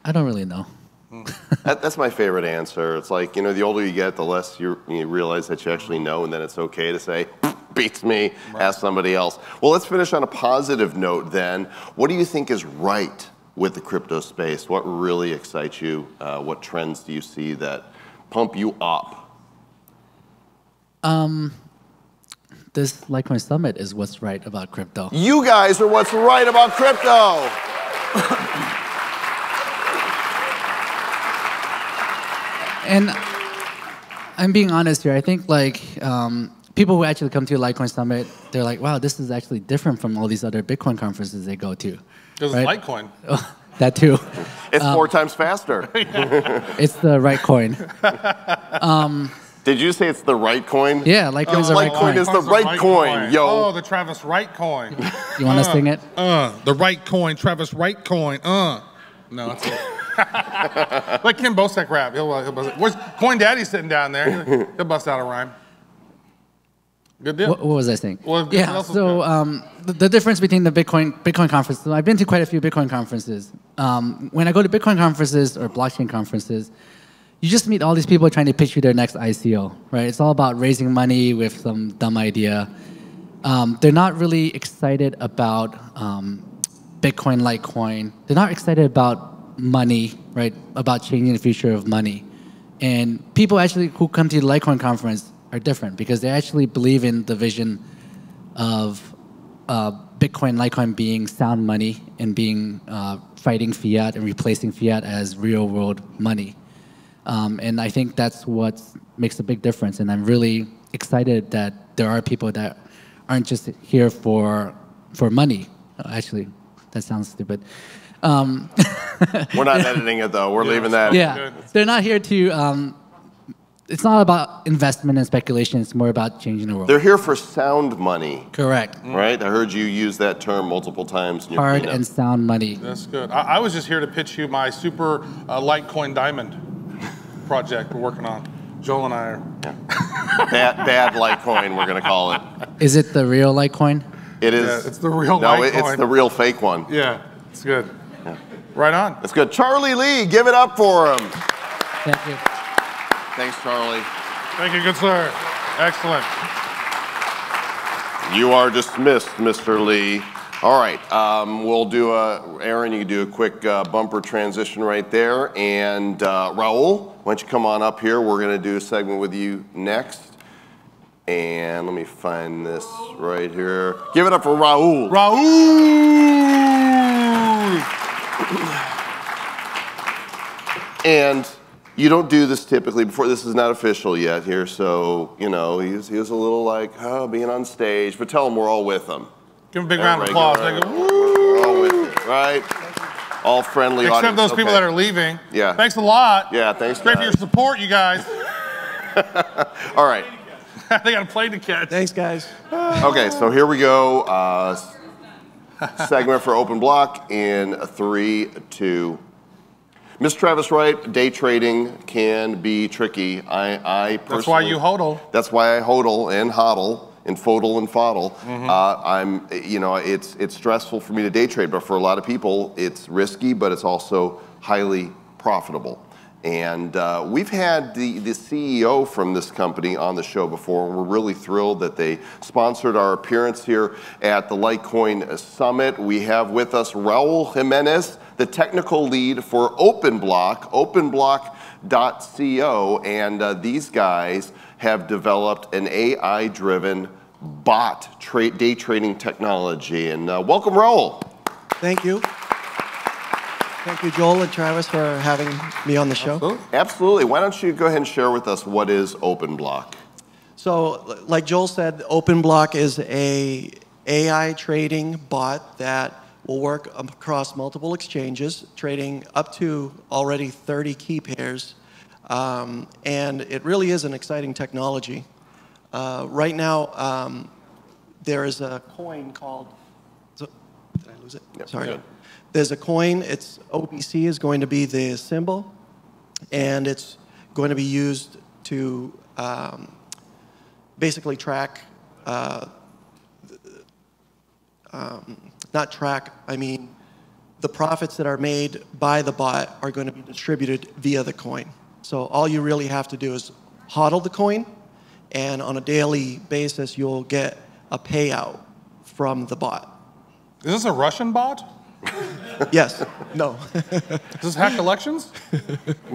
I don't really know. Mm. that, that's my favorite answer. It's like, you know, the older you get, the less you you realize that you actually know, and then it's okay to say, beats me, right. Ask somebody else. Well, let's finish on a positive note then. What do you think is right with the crypto space? What really excites you? Uh, what trends do you see that pump you up? Um, this Litecoin Summit is what's right about crypto. You guys are what's right about crypto. And I'm being honest here. I think, like, um, people who actually come to Litecoin Summit, they're like, wow, this is actually different from all these other Bitcoin conferences they go to. Because it's right? Litecoin. Oh, that too. It's um, four times faster. It's the right coin. Um, Did you say it's the right coin? Yeah, Litecoin uh, is the right coin. Litecoin is the right coin, yo. Oh, the Travis Wright coin. You want to uh, sing it? Uh, the right coin, Travis Wright coin. Uh, no, that's it. Like Ken Bosak rap. He'll, he'll bust it. Where's Coin Daddy sitting down there? He'll, he'll bust out a rhyme. Good deal. What, what was I saying? Well, yeah, so um, the, the difference between the Bitcoin Bitcoin conference, so I've been to quite a few Bitcoin conferences. Um, when I go to Bitcoin conferences or blockchain conferences, you just meet all these people trying to pitch you their next I C O, right? It's all about raising money with some dumb idea. Um, they're not really excited about um, Bitcoin, Litecoin. They're not excited about money, right? About changing the future of money. And people actually who come to the Litecoin conference are different because they actually believe in the vision of uh, Bitcoin, Litecoin being sound money and being uh, fighting fiat and replacing fiat as real world money. Um, and I think that's what makes a big difference. And I'm really excited that there are people that aren't just here for for money. Actually, that sounds stupid. Um, We're not editing it though. We're yeah, leaving that. Yeah, they're not here to. Um, It's not about investment and speculation. It's more about changing the world. They're here for sound money. Correct. Right? I heard you use that term multiple times. In your Hard and sound money. That's good. I, I was just here to pitch you my super uh, Litecoin diamond project we're working on. Joel and I are. Yeah. bad, bad Litecoin, we're going to call it. Is it the real Litecoin? It is. Yeah, it's the real no, Litecoin. No, it's the real fake one. Yeah, it's good. Yeah. Right on. It's good. Charlie Lee, give it up for him. Thank you. Thanks, Charlie. Thank you, good sir. Excellent. You are dismissed, Mister Lee. All right, um, we'll do a, Aaron, you can do a quick uh, bumper transition right there. And uh, Raul, why don't you come on up here? We're going to do a segment with you next. And let me find this right here. Give it up for Raul. Raul! And you don't do this typically before. This is not official yet here. So, you know, he was, he was a little like, oh, being on stage. But tell him we're all with him. Give him a big round of applause. Right. Go, woo. All with it, right? All friendly Except audience. Those people okay. that are leaving. Yeah. Thanks a lot. Yeah, thanks. Great guys. For your support, you guys. All right. They got a plane to catch. Thanks, guys. Okay, so here we go. Uh, segment for OpenBlock in three, two. Mister Travis Wright, day trading can be tricky. I, I personally. That's why you hodl. That's why I hodl and hodl. And fodal and foddle. Mm-hmm. uh, I'm, you know, it's it's stressful for me to day trade, but for a lot of people, it's risky, but it's also highly profitable. And uh, we've had the the C E O from this company on the show before, and we're really thrilled that they sponsored our appearance here at the Litecoin Summit. We have with us Raul Jimenez, the technical lead for OpenBlock, OpenBlock dot co, and uh, these guys have developed an A I-driven bot tra day trading technology. And uh, welcome, Raul. Thank you. Thank you, Joel and Travis, for having me on the show. Absolutely. Absolutely. Why don't you go ahead and share with us what is OpenBlock? So, like Joel said, OpenBlock is a AI trading bot that will work across multiple exchanges, trading up to already thirty key pairs. Um, and it really is an exciting technology. Uh, right now, um, there is a coin called, did I lose it? Yep. Sorry. Yeah. There's a coin, it's O B C is going to be the symbol, and it's going to be used to um, basically track, uh, um, not track, I mean, the profits that are made by the bot are going to be distributed via the coin. So all you really have to do is hodl the coin, and on a daily basis, you'll get a payout from the bot. Is this a Russian bot? Yes. No. Does this hack elections?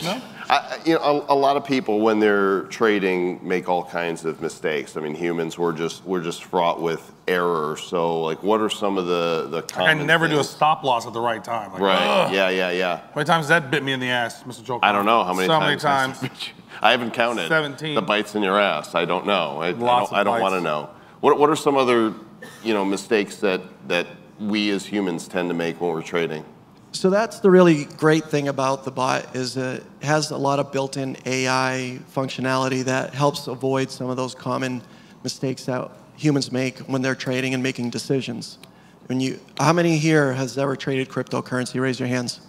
No? I, you know, a, a lot of people, when they're trading, make all kinds of mistakes. I mean, humans, we're just, we're just fraught with error. So, like, what are some of the, the common I never things? Do a stop loss at the right time. Like, right. Ugh. Yeah, yeah, yeah. How many times that bit me in the ass, Mister Joel Comm? I don't know how many so times. So many times. times. I haven't counted. seventeen. The bites in your ass. I don't know. I, Lots I don't, don't want to know. What, what are some other, you know, mistakes that, that we as humans tend to make when we're trading? So that's the really great thing about the bot, is it has a lot of built-in A I functionality that helps avoid some of those common mistakes that humans make when they're trading and making decisions. When you, how many here has ever traded cryptocurrency? Raise your hands.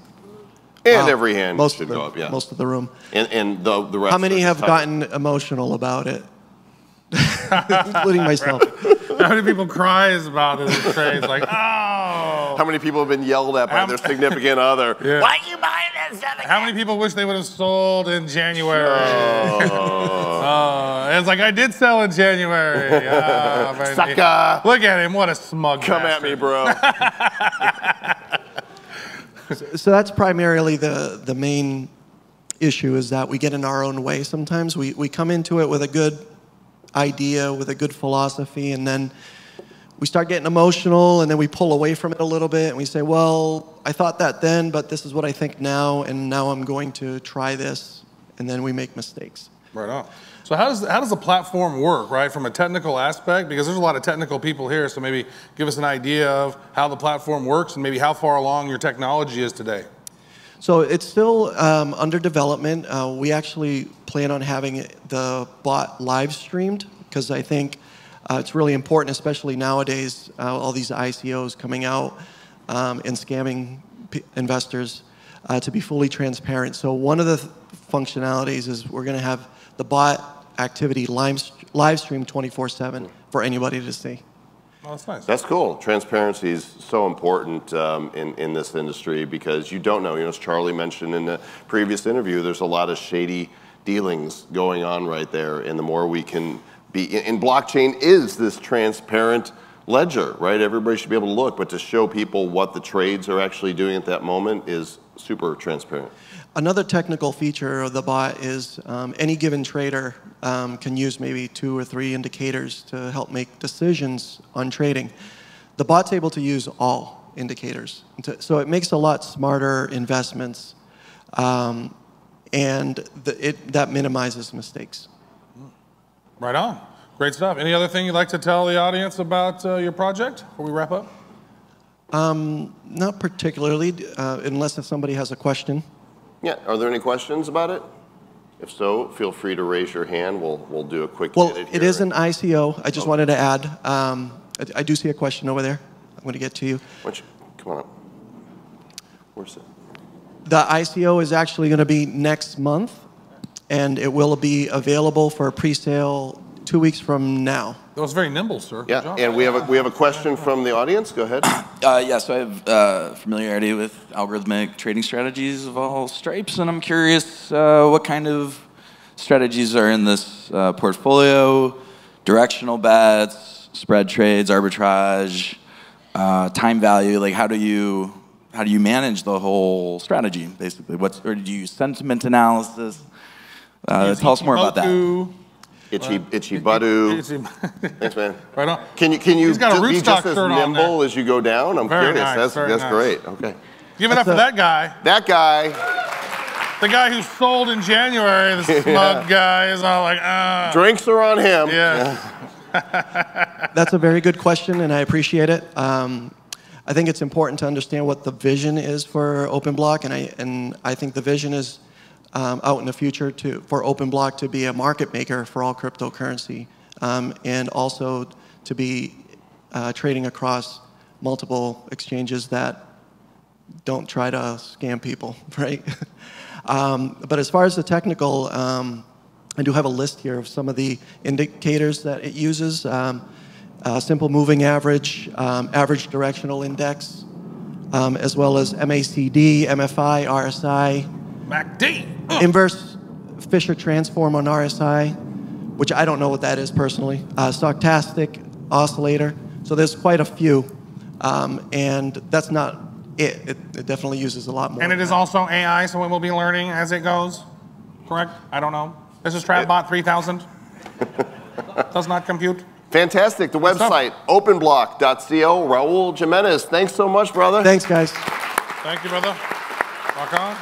And wow. Every hand most should of the, go up, yeah. Most of the room. And, and the, the rest. How many have gotten emotional about it? Including myself. How many people cry about it in trades? Like, oh. How many people have been yelled at by how their significant other? Yeah. Why are you buying that stuff again? How many people wish they would have sold in January? Oh. Oh. It's like, I did sell in January. Oh, sucker. Look at him. What a smug Come bastard. At me, bro. so, so that's primarily the, the main issue, is that we get in our own way sometimes. We, we come into it with a good idea, with a good philosophy, and then we start getting emotional, and then we pull away from it a little bit, and we say, well, I thought that then, but this is what I think now, and now I'm going to try this, and then we make mistakes. Right on. So how does, how does the platform work, right, from a technical aspect? Because there's a lot of technical people here, so maybe give us an idea of how the platform works and maybe how far along your technology is today. So it's still um, under development. Uh, we actually plan on having the bot live streamed, because I think uh, it's really important, especially nowadays, uh, all these I C Os coming out um, and scamming p investors, uh, to be fully transparent. So one of the th functionalities is we're going to have the bot activity live, live stream twenty-four seven for anybody to see. Oh, that's nice. That's cool. Transparency is so important um, in, in this industry because you don't know. You know, as Charlie mentioned in the previous interview, there's a lot of shady dealings going on right there. And the more we can be, and blockchain is this transparent ledger, right? Everybody should be able to look, but to show people what the trades are actually doing at that moment is super transparent. Another technical feature of the bot is um, any given trader um, can use maybe two or three indicators to help make decisions on trading. The bot's able to use all indicators, so it makes a lot smarter investments, um, and the, it, that minimizes mistakes. Right on. Great stuff. Any other thing you'd like to tell the audience about uh, your project before we wrap up? Um, not particularly, uh, unless if somebody has a question. Yeah, are there any questions about it? If so, feel free to raise your hand. We'll, we'll do a quick well, edit here. Well, it is an I C O. I just okay. wanted to add. Um, I, I do see a question over there. I'm going to get to you. Why don't you come on up. Where's it? The I C O is actually going to be next month, and it will be available for pre-sale two weeks from now. That was very nimble, sir. Yeah, and we have, a, we have a question from the audience. Go ahead. Uh, yeah, so I have uh, familiarity with algorithmic trading strategies of all stripes, and I'm curious uh, what kind of strategies are in this uh, portfolio, directional bets, spread trades, arbitrage, uh, time value. Like, how do you, how do you manage the whole strategy, basically? What's, or do you use sentiment analysis? Uh, tell us more about that. Itchy, uh, itchy Badu. Itchy. Thanks, man. Right on. Can you, can you He's got a rootstock be just as nimble as you go down? I'm very curious. Nice, that's that's nice. Great. Okay. Give it that's up a, for that guy. That guy. The guy who sold in January. The smug yeah. guy is all like, ah. Uh. Drinks are on him. Yeah. yeah. That's a very good question, and I appreciate it. Um, I think it's important to understand what the vision is for OpenBlock, and I and I think the vision is. Um, out in the future to, for OpenBlock to be a market maker for all cryptocurrency um, and also to be uh, trading across multiple exchanges that don't try to scam people, right? um, but as far as the technical, um, I do have a list here of some of the indicators that it uses. Um, uh, simple moving average, um, average directional index, um, as well as M A C D, M F I, R S I, M A C D. Uh. Inverse Fisher transform on R S I, which I don't know what that is personally. Uh, stochastic oscillator. So there's quite a few, um, and that's not it. it. It definitely uses a lot more. And it is that. Also A I, so we will be learning as it goes. Correct? I don't know. This is TravBot three thousand. Does not compute. Fantastic. The website openblock dot co. Raul Jimenez. Thanks so much, brother. Thanks, guys. Thank you, brother. Rock on.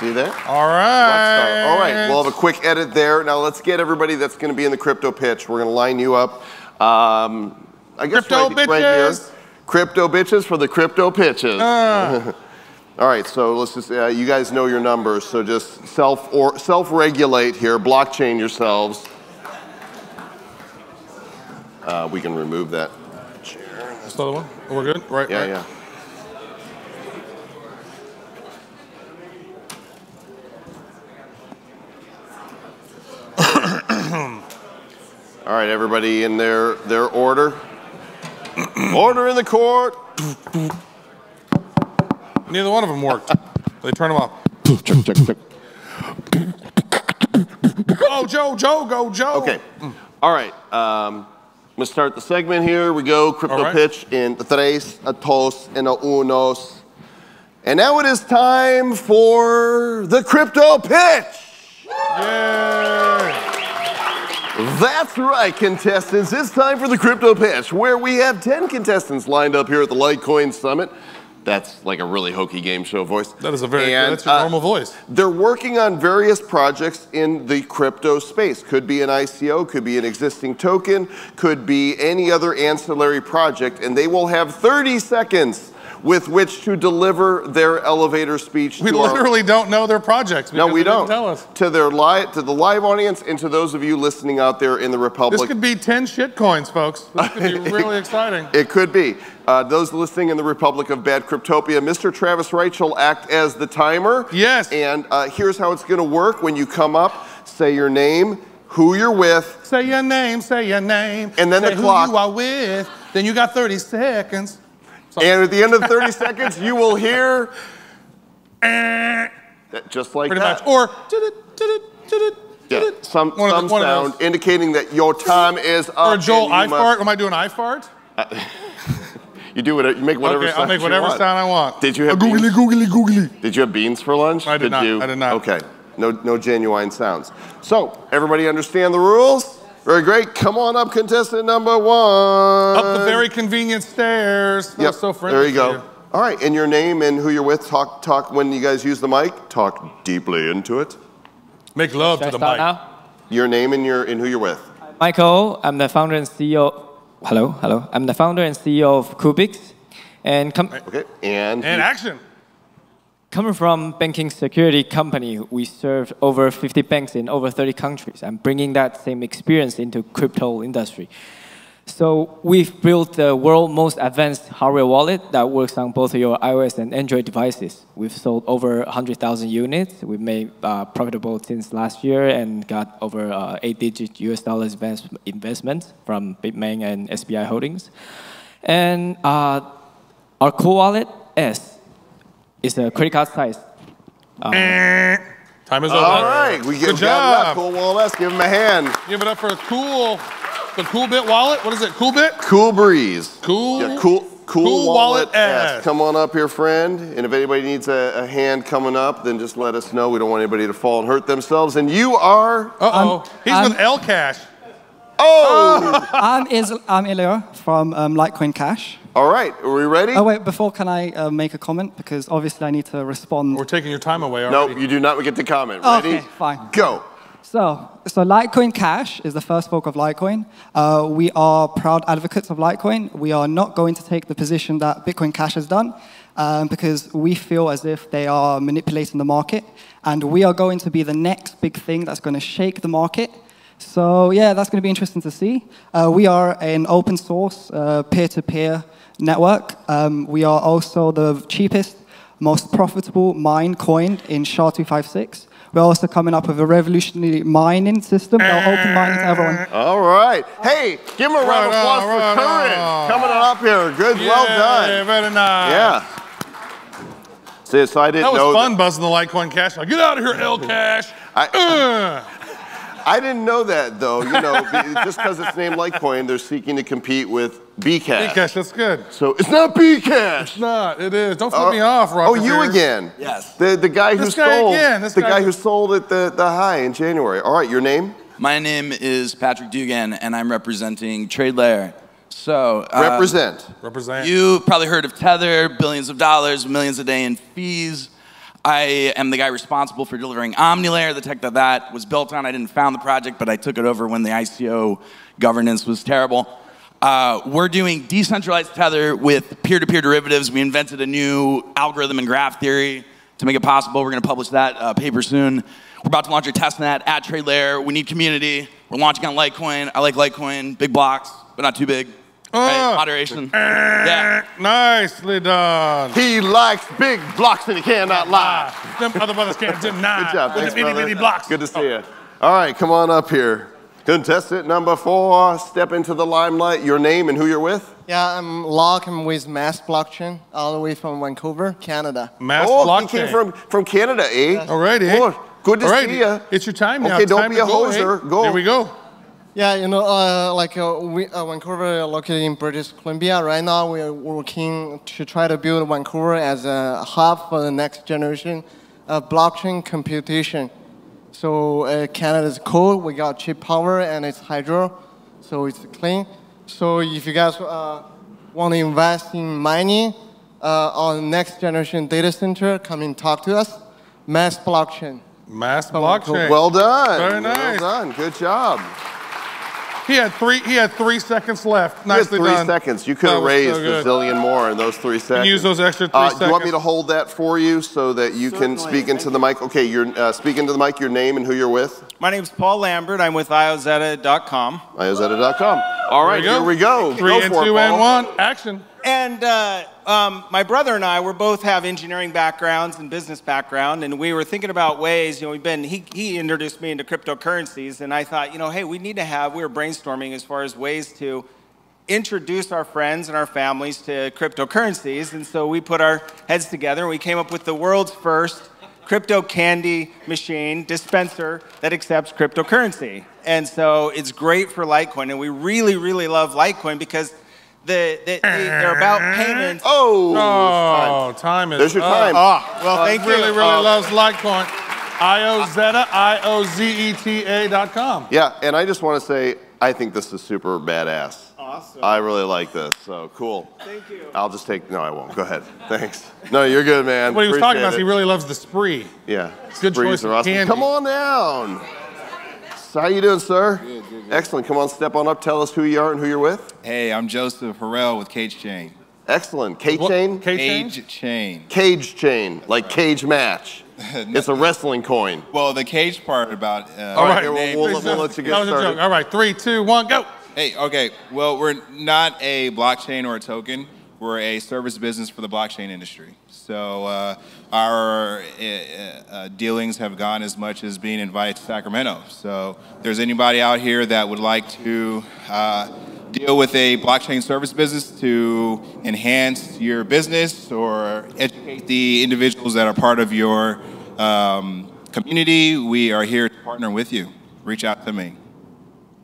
See that? All right. All right. We'll have a quick edit there. Now let's get everybody that's going to be in the crypto pitch. We're going to line you up. Um, I guess crypto right, bitches. Right here. Crypto bitches for the crypto pitches. Uh. All right. So let's just. Uh, you guys know your numbers. So just self or self-regulate here. Blockchain yourselves. Uh, we can remove that chair. That's another one. Oh, we're good. Right. Yeah. Right. Yeah. All right, everybody in their, their order. Order in the court. Neither one of them worked. They turned them off. Go, Joe, Joe, go, Joe. Okay. All right. Um, let's start the segment here. We go crypto right. pitch in tres, a dos, and a unos. And now it is time for the crypto pitch. Yeah. That's right, contestants. It's time for the Crypto Pitch, where we have ten contestants lined up here at the Litecoin Summit. That's like a really hokey game show voice. That is a very and, good, that's your uh, normal voice. They're working on various projects in the crypto space. Could be an I C O, could be an existing token, could be any other ancillary project, and they will have thirty seconds with which to deliver their elevator speech. We to literally our, don't know their projects. No, we don't. Tell us. To their li to the live audience and to those of you listening out there in the Republic. This could be ten shit coins, folks. This could be really it, exciting. It could be. Uh, those listening in the Republic of Bad Cryptopia, Mister Travis Wright will act as the timer. Yes. And uh, here's how it's going to work. When you come up, say your name, who you're with. Say your name, say your name. And then say the clock. Who you are with. Then you got thirty seconds. Sorry. And at the end of thirty seconds, you will hear. Just like Pretty that. Much. Or. Yeah. Some, one some the, one sound indicating that your time is up. Or Joel, I must... fart. Am I doing I fart? Uh, You do it. You make whatever okay, sound you want. I'll make whatever sound I want. Did you have beans? Googly, googly, googly. Did you have beans for lunch? I did, did not. You? I did not. Okay. No, no genuine sounds. So, everybody understand the rules? Very great. Come on up, contestant number one. Up the very convenient stairs. Yep. So friendly. There you go. You. All right. And your name and who you're with. Talk. Talk when you guys use the mic. Talk deeply into it. Make love Should to I the start mic. Now? Your name and your and who you're with. I'm Michael. I'm the founder and C E O. Hello, hello. I'm the founder and C E O of Kubix, and com okay, and and action. Coming from banking security company, we served over fifty banks in over thirty countries. I'm bringing that same experience into crypto industry. So we've built the world's most advanced hardware wallet that works on both your iOS and Android devices. We've sold over one hundred thousand units. We've made uh, profitable since last year and got over uh, eight-digit U S dollars investment from Bitmain and S B I Holdings. And uh, our Cool Wallet S is a credit card size. Uh, Time is over. All right, we give up Cool Wallet S. Give him a hand. Give it up for a cool. The Cool Bit Wallet, what is it? Cool Bit? Cool Breeze. Cool. Yeah, cool, cool. Cool Wallet, wallet S. S. Come on up here, friend. And if anybody needs a, a hand coming up, then just let us know. We don't want anybody to fall and hurt themselves. And you are? Uh oh. I'm, He's I'm, with L Cash. Oh. I'm I'm Ilya from um, Litecoin Cash. All right, are we ready? Oh wait, before can I uh, make a comment because obviously I need to respond. We're taking your time away already. No, you do not get to comment. Oh, ready? Okay, fine. Go. So, so Litecoin Cash is the first fork of Litecoin. Uh, we are proud advocates of Litecoin. We are not going to take the position that Bitcoin Cash has done um, because we feel as if they are manipulating the market. And we are going to be the next big thing that's going to shake the market. So yeah, that's going to be interesting to see. Uh, we are an open source uh, peer-to-peer network. Um, we are also the cheapest, most profitable mine coined in S H A two fifty-six. We're also coming up with a revolutionary mining system. They'll open mining to everyone. All right. Hey, give him a round of applause for Curran coming on up here. Good, yeah, well done. Yeah, very nice. Yeah. See, so I didn't know. That was know fun that. buzzing the Litecoin Cash. Like, get out of here, L Cash. I, uh. I didn't know that, though. You know, just because it's named Litecoin, they're seeking to compete with Bcash. Bcash, that's good. So it's not Bcash. It's not. It is. Don't flip uh, me off, Robert. Oh, you Beers. again? Yes. The the guy who this guy sold. Again. This the guy, guy who sold at the the high in January. All right, your name? My name is Patrick Dugan, and I'm representing TradeLayer. So uh, represent. Represent. You probably heard of Tether, billions of dollars, millions a day in fees. I am the guy responsible for delivering OmniLayer, the tech that that was built on. I didn't found the project, but I took it over when the I C O governance was terrible. Uh, we're doing decentralized Tether with peer-to-peer derivatives. We invented a new algorithm and graph theory to make it possible. We're going to publish that uh, paper soon. We're about to launch a testnet at TradeLayer. We need community. We're launching on Litecoin. I like Litecoin. Big blocks, but not too big. Uh, right? Moderation. Uh, yeah. Nicely done. He likes big blocks and he cannot lie. Them other brothers can't deny. Good job. Thanks, itty, itty blocks. Good to see oh. you. All right, come on up here. Contestant number four, step into the limelight. Your name and who you're with? Yeah, I'm Locke. I'm with Mass Blockchain, all the way from Vancouver, Canada. Mass oh, Blockchain. Oh, he came from, from Canada, eh? Yes. All righty. Oh, good to Alrighty. see you. It's your time now. Okay, don't be a go, hoser. Hey. Go. There we go. Yeah, you know, uh, like uh, we, uh, Vancouver is located in British Columbia. Right now, we are working to try to build Vancouver as a hub for the next generation of blockchain computation. So uh, Canada's cold, we got cheap power, and it's hydro, so it's clean. So if you guys uh, want to invest in mining uh, or next generation data center, come and talk to us. Mass Blockchain. Mass Blockchain. Well done. Very nice. Well done. Good job. He had three. He had three seconds left. Nicely three done. Three seconds. You could have raised so a zillion more in those three seconds. Use those extra three uh, seconds. You want me to hold that for you so that you Certainly. can speak into the mic? Okay, you're uh, speak into the mic. Your name and who you're with. My name's Paul Lambert. I'm with iozetta dot com. iozetta dot com. All right, here we go. Three go and two it, and one. Action. And uh, um, my brother and I, we both have engineering backgrounds and business background, and we were thinking about ways, you know, we've been, he, he introduced me into cryptocurrencies, and I thought, you know, hey, we need to have, we were brainstorming as far as ways to introduce our friends and our families to cryptocurrencies, and so we put our heads together, and we came up with the world's first crypto candy machine dispenser that accepts cryptocurrency. And so it's great for Litecoin, and we really, really love Litecoin because The, the, the, they're about payments. Oh, oh time. time is There's your time. Uh, oh. Well, uh, thank really, you. Really, really uh, loves Litecoin. iozetta, I O Z E T A dot com. Yeah, and I just want to say, I think this is super badass. Awesome. I really like this, so cool. Thank you. I'll just take, no, I won't. Go ahead. Thanks. No, you're good, man. What he was Appreciate talking about is he really loves the spree. Yeah. It's good choice of candy. Come on down. So how you doing, sir? Good, good, good. Excellent. Come on, step on up. Tell us who you are and who you're with. Hey, I'm Joseph Harrell with Cage Chain. Excellent. Cage Chain? Cage Chain. Chain. Cage Chain, That's like right. cage match. no, it's a wrestling coin. Well, the cage part about. Uh, All right, we'll, we'll, we'll let you get started. That was a joke. All right, three, two, one, go. Hey, okay. Well, we're not a blockchain or a token. We're a service business for the blockchain industry. So uh, our uh, uh, dealings have gone as much as being invited to Sacramento. So if there's anybody out here that would like to uh, deal with a blockchain service business to enhance your business or educate the individuals that are part of your um, community, we are here to partner with you. Reach out to me.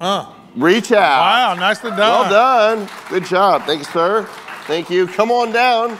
Uh, Reach out. Wow, nicely done. Well done. Good job. Thank you, sir. Thank you. Come on down.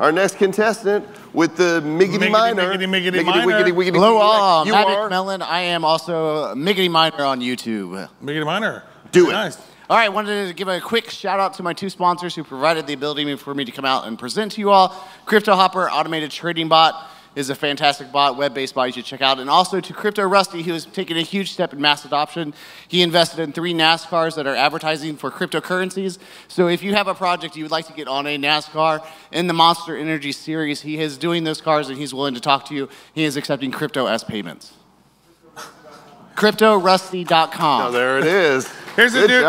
Our next contestant with the Miggity Miner. Miggity, Miggity, Miggity, Miggity, Miggity. Hello, all. You Magic are. Melon. I am also Miggity Miner on YouTube. Miggity Miner. Do Very it. Nice. All right. Wanted to give a quick shout out to my two sponsors who provided the ability for me to come out and present to you all. Crypto Hopper, automated trading bot, is a fantastic bot, web-based bot you should check out. And also to CryptoRusty, who has taken a huge step in mass adoption. He invested in three NASCARs that are advertising for cryptocurrencies. So if you have a project you would like to get on a NASCAR in the Monster Energy series, he is doing those cars and he's willing to talk to you. He is accepting crypto as payments. Crypto Rusty dot com. Now there it is. Here's a, dude, here's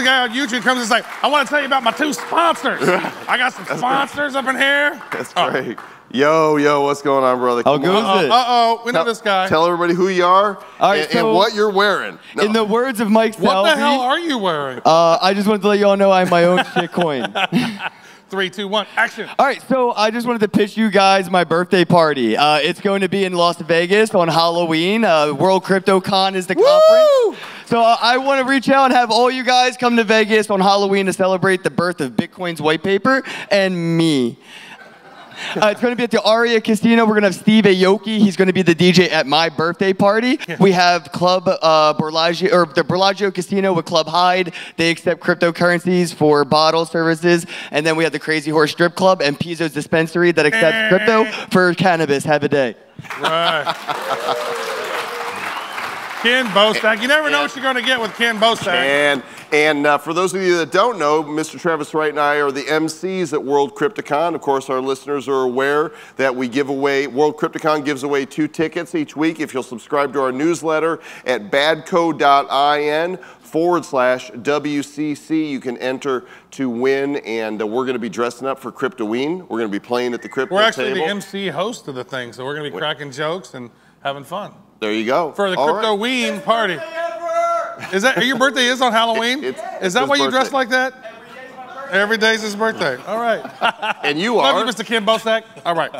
a guy on YouTube comes and is like, I want to tell you about my two sponsors. I got some That's sponsors great. up in here. That's oh. great. Yo, yo, what's going on, brother? How goes it? Uh-oh, we know this guy. Tell everybody who you are right, and, so and what you're wearing. No. In the words of Mike Salvi. What the hell are you wearing? Uh, I just wanted to let y'all know I'm my own shitcoin. Three, two, one, action. All right, so I just wanted to pitch you guys my birthday party. Uh, it's going to be in Las Vegas on Halloween. Uh, World CryptoCon is the Woo! conference. So uh, I want to reach out and have all you guys come to Vegas on Halloween to celebrate the birth of Bitcoin's white paper and me. Uh, it's going to be at the Aria Casino. We're going to have Steve Aoki. He's going to be the D J at my birthday party. Yeah. We have Club uh, Berlagio, or the Berlagio Casino with Club Hyde. They accept cryptocurrencies for bottle services. And then we have the Crazy Horse Strip Club and Pizzo's Dispensary that accepts eh. crypto for cannabis. Have a day. Right. Ken Bosak. You never know what you're going to get with Ken Bosak. And, and uh, for those of you that don't know, Mister Travis Wright and I are the M Cs at World CryptoCon. Of course, our listeners are aware that we give away, World CryptoCon gives away two tickets each week. If you'll subscribe to our newsletter at badco.in forward slash WCC, you can enter to win. And uh, we're going to be dressing up for Cryptoween. We're going to be playing at the crypto table. We're actually table. the M C host of the thing, so we're going to be cracking jokes and having fun. There you go. For the CryptoWeen right. party. Is that your birthday is on Halloween? It, is that why you dress like that? Every day's his birthday. All right. And you are. Love you, Mister Ken Bosak. All right.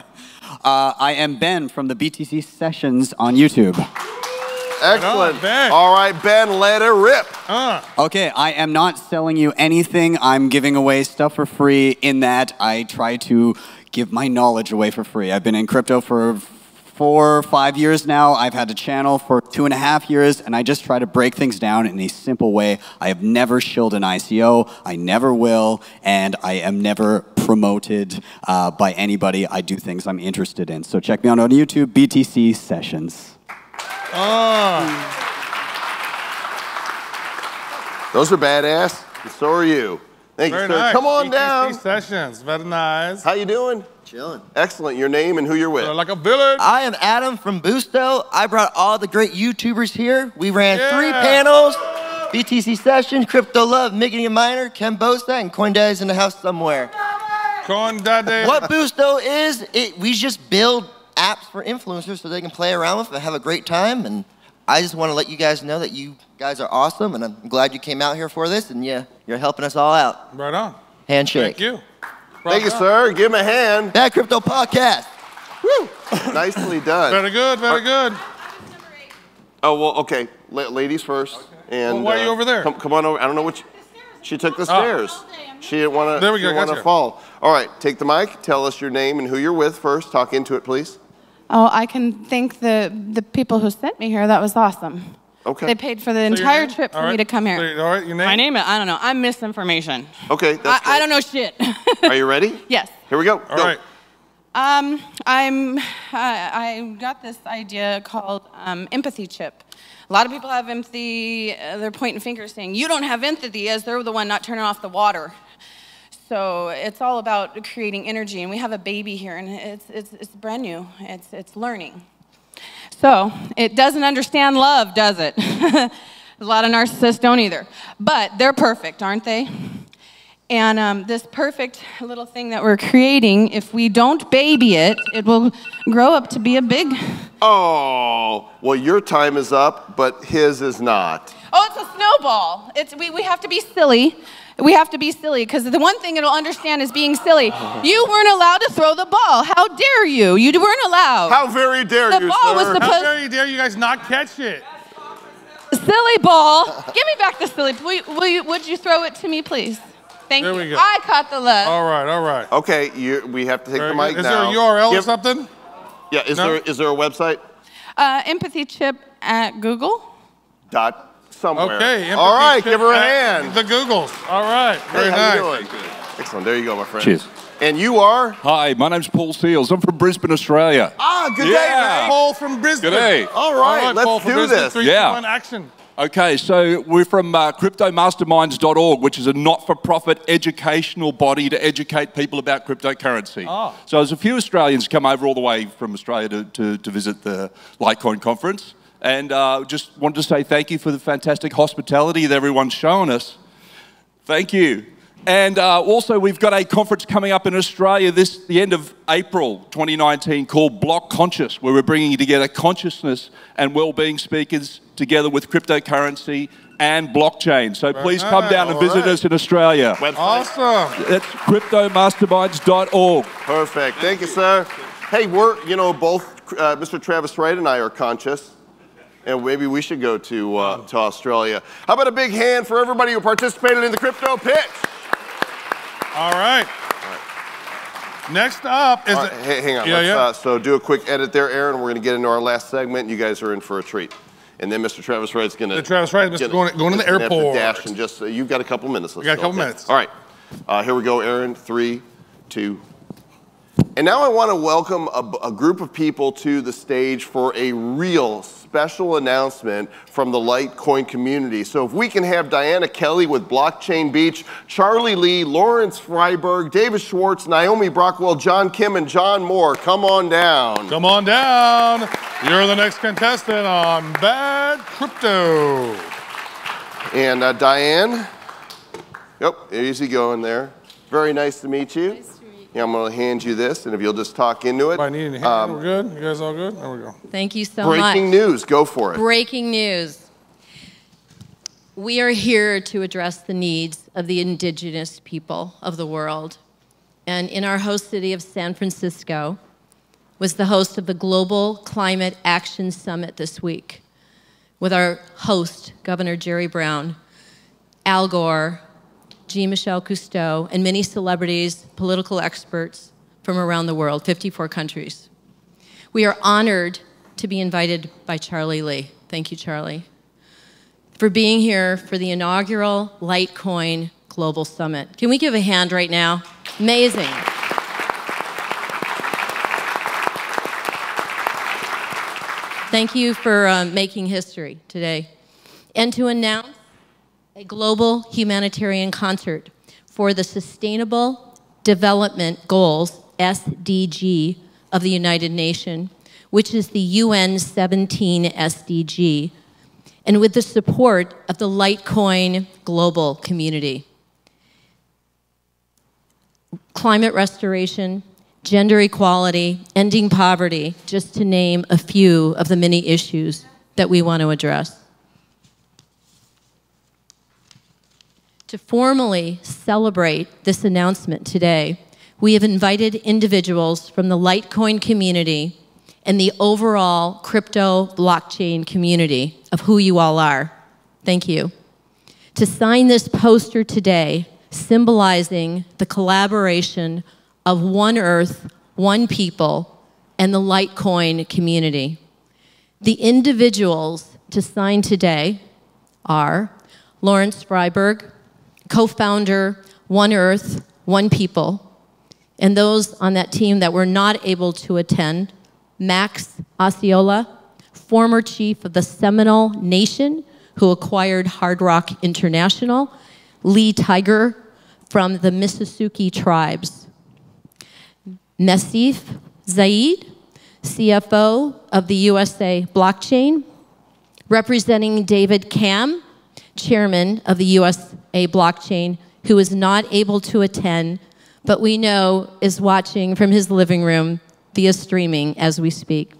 Uh, I am Ben from the B T C Sessions on YouTube. Excellent. Right on, All right, Ben, let it rip. Uh. Okay, I am not selling you anything. I'm giving away stuff for free in that I try to give my knowledge away for free. I've been in crypto for four or five years now. I've had a channel for two and a half years, and I just try to break things down in a simple way. I have never shilled an I C O, I never will, and I am never promoted uh, by anybody. I do things I'm interested in. So check me out on YouTube, B T C Sessions. Oh. Those are badass, and so are you. Thank Very you, sir. Nice. Come on B T C down. Sessions. Very nice. How you doing? Chilling. Excellent. Your name and who you're with. You're like a villain. I am Adam from Boosto. I brought all the great YouTubers here. We ran yeah. three panels. B T C Sessions, Crypto Love, Miggity Miner, Ken Bosak, and Coin Daddy's in the house somewhere. Coin Daddy. What Boosto is, it, we just build apps for influencers so they can play around with and have a great time. And I just want to let you guys know that you guys are awesome, and I'm glad you came out here for this, and yeah, you're helping us all out. Right on. Handshake. Thank you. Right Thank on. you, sir. Give him a hand. Bad Crypto Podcast. Woo. Nicely done. Very good, very good. Oh, well, okay. La ladies first. Okay. And, well, why uh, are you over there? Come, come on over. I don't know what you, she took the stairs. Oh. She didn't want to gotcha. fall. All right, take the mic. Tell us your name and who you're with first. Talk into it, please. Oh, I can thank the, the people who sent me here. That was awesome. Okay. They paid for the so entire trip for right. me to come here. So, all right, your name? My name is, I don't know. I'm misinformation. Okay, that's I, I don't know shit. Are you ready? Yes. Here we go. All go. right. Um, I'm, uh, I got this idea called um, empathy chip. A lot of people have empathy. Uh, they're pointing fingers saying, you don't have empathy as they're the one not turning off the water. So it's all about creating energy, and we have a baby here, and it's, it's, it's brand new. It's, it's learning. So it doesn't understand love, does it? A lot of narcissists don't either. But they're perfect, aren't they? And um, this perfect little thing that we're creating, if we don't baby it, it will grow up to be a big... Oh, well, your time is up, but his is not. Oh, it's a snowball. It's, we, we have to be silly. We have to be silly, because the one thing it'll understand is being silly. You weren't allowed to throw the ball. How dare you? You weren't allowed. How very dare the you, ball sir. Was How very dare you guys not catch it. Silly ball. Give me back the silly. Will you, will you, would you throw it to me, please? Thank there you. We go. I caught the love. All right, all right. Okay, you, we have to take very the mic good. Is now. Is there a U R L Give, or something? Yeah, is, no? there, is there a website? Uh, empathy chip at Google. Dot. Somewhere. Okay. All right, give her a hand. The Googles. All right. Very hey, how nice. You doing? Excellent. There you go, my friend. Cheers. And you are? Hi, my name's Paul Seals. I'm from Brisbane, Australia. Ah, good yeah. day, Paul from Brisbane. Good day. All right, All right let's Paul do Brisbane, this. Three, yeah. two, one, action. Okay, so we're from uh, crypto masterminds dot org, which is a not-for-profit educational body to educate people about cryptocurrency. Oh. So there's a few Australians come over all the way from Australia to, to, to visit the Litecoin conference. And uh, just wanted to say thank you for the fantastic hospitality that everyone's shown us. Thank you. And uh, also, we've got a conference coming up in Australia this the end of April twenty nineteen called Block Conscious, where we're bringing together consciousness and well-being speakers together with cryptocurrency and blockchain. So please come down and visit right. us in Australia. Website. Awesome. That's crypto masterminds dot org. Perfect. Thank, thank you, you, sir. Hey, we're, you know, both uh, Mister Travis Wright and I are conscious. And maybe we should go to, uh, to Australia. How about a big hand for everybody who participated in the Crypto Pitch? All right. All right. Next up is... Right. Hey, hang on. Yeah, Let's, yeah. Uh, so do a quick edit there, Aaron. We're going to get into our last segment. You guys are in for a treat. And then Mister Travis Wright's going to... Travis Wright is going to the airport. Dash and just, uh, you've got a couple minutes. Let's you got go. a couple okay. minutes. All right. Uh, here we go, Aaron. Three, two, and now I want to welcome a, a group of people to the stage for a real special announcement from the Litecoin community. So if we can have Diana Kelly with Blockchain Beach, Charlie Lee, Lawrence Freiberg, David Schwartz, Naomi Brockwell, John Kim, and John Moore, come on down. Come on down. You're the next contestant on Bad Crypto. And uh, Diane, yep, easy going there. Very nice to meet you. Nice. Yeah, I'm going to hand you this, and if you'll just talk into it. I need a hand. Um, We're good. You guys all good? There we go. Thank you so much. Breaking news. Go for it. Breaking news. We are here to address the needs of the indigenous people of the world. And in our host city of San Francisco was the host of the Global Climate Action Summit this week with our host, Governor Jerry Brown, Al Gore, G. Michel Cousteau, and many celebrities, political experts from around the world, fifty-four countries. We are honored to be invited by Charlie Lee. Thank you, Charlie, for being here for the inaugural Litecoin Global Summit. Can we give a hand right now? Amazing. Thank you for um, making history today. And to announce a global humanitarian concert for the Sustainable Development Goals, S D G, of the United Nations, which is the U N seventeen S D G, and with the support of the Litecoin global community. Climate restoration, gender equality, ending poverty, just to name a few of the many issues that we want to address. To formally celebrate this announcement today, we have invited individuals from the Litecoin community and the overall crypto blockchain community of who you all are. Thank you. To sign this poster today, symbolizing the collaboration of One Earth, One People, and the Litecoin community. The individuals to sign today are Lawrence Freiberg, co-founder One Earth, One People, and those on that team that were not able to attend, Max Osceola, former chief of the Seminole Nation, who acquired Hard Rock International, Lee Tiger from the Mississippi tribes, Nassif Zaid, C F O of the U S A Blockchain, representing David Cam, chairman of the U S A Blockchain, who is not able to attend, but we know is watching from his living room via streaming as we speak.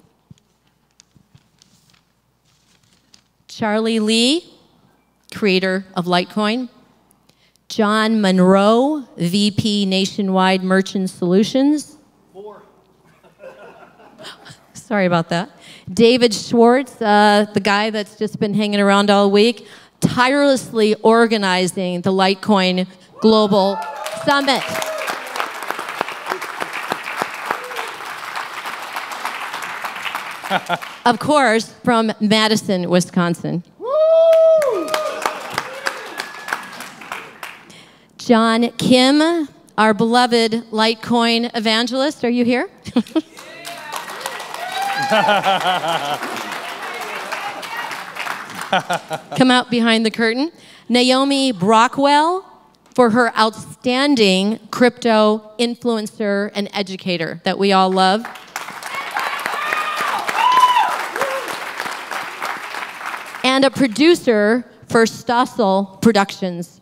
Charlie Lee, creator of Litecoin. John Monroe, V P Nationwide Merchant Solutions. Four. Sorry about that. David Schwartz, uh, the guy that's just been hanging around all week, tirelessly organizing the Litecoin Global Summit. Of course, from Madison, Wisconsin. Woo! John Kim, our beloved Litecoin evangelist. Are you here? Come out behind the curtain. Naomi Brockwell, for her outstanding crypto influencer and educator that we all love. And a producer for Stossel Productions.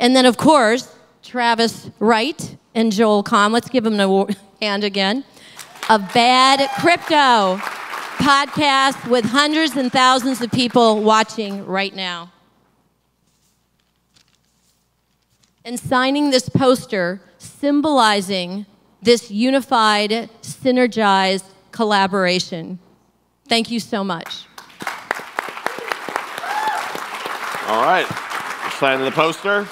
And then, of course, Travis Wright and Joel Comm. Let's give them a hand again. A Bad Crypto Podcast with hundreds and thousands of people watching right now. And signing this poster symbolizing this unified, synergized collaboration. Thank you so much. All right, signing the poster.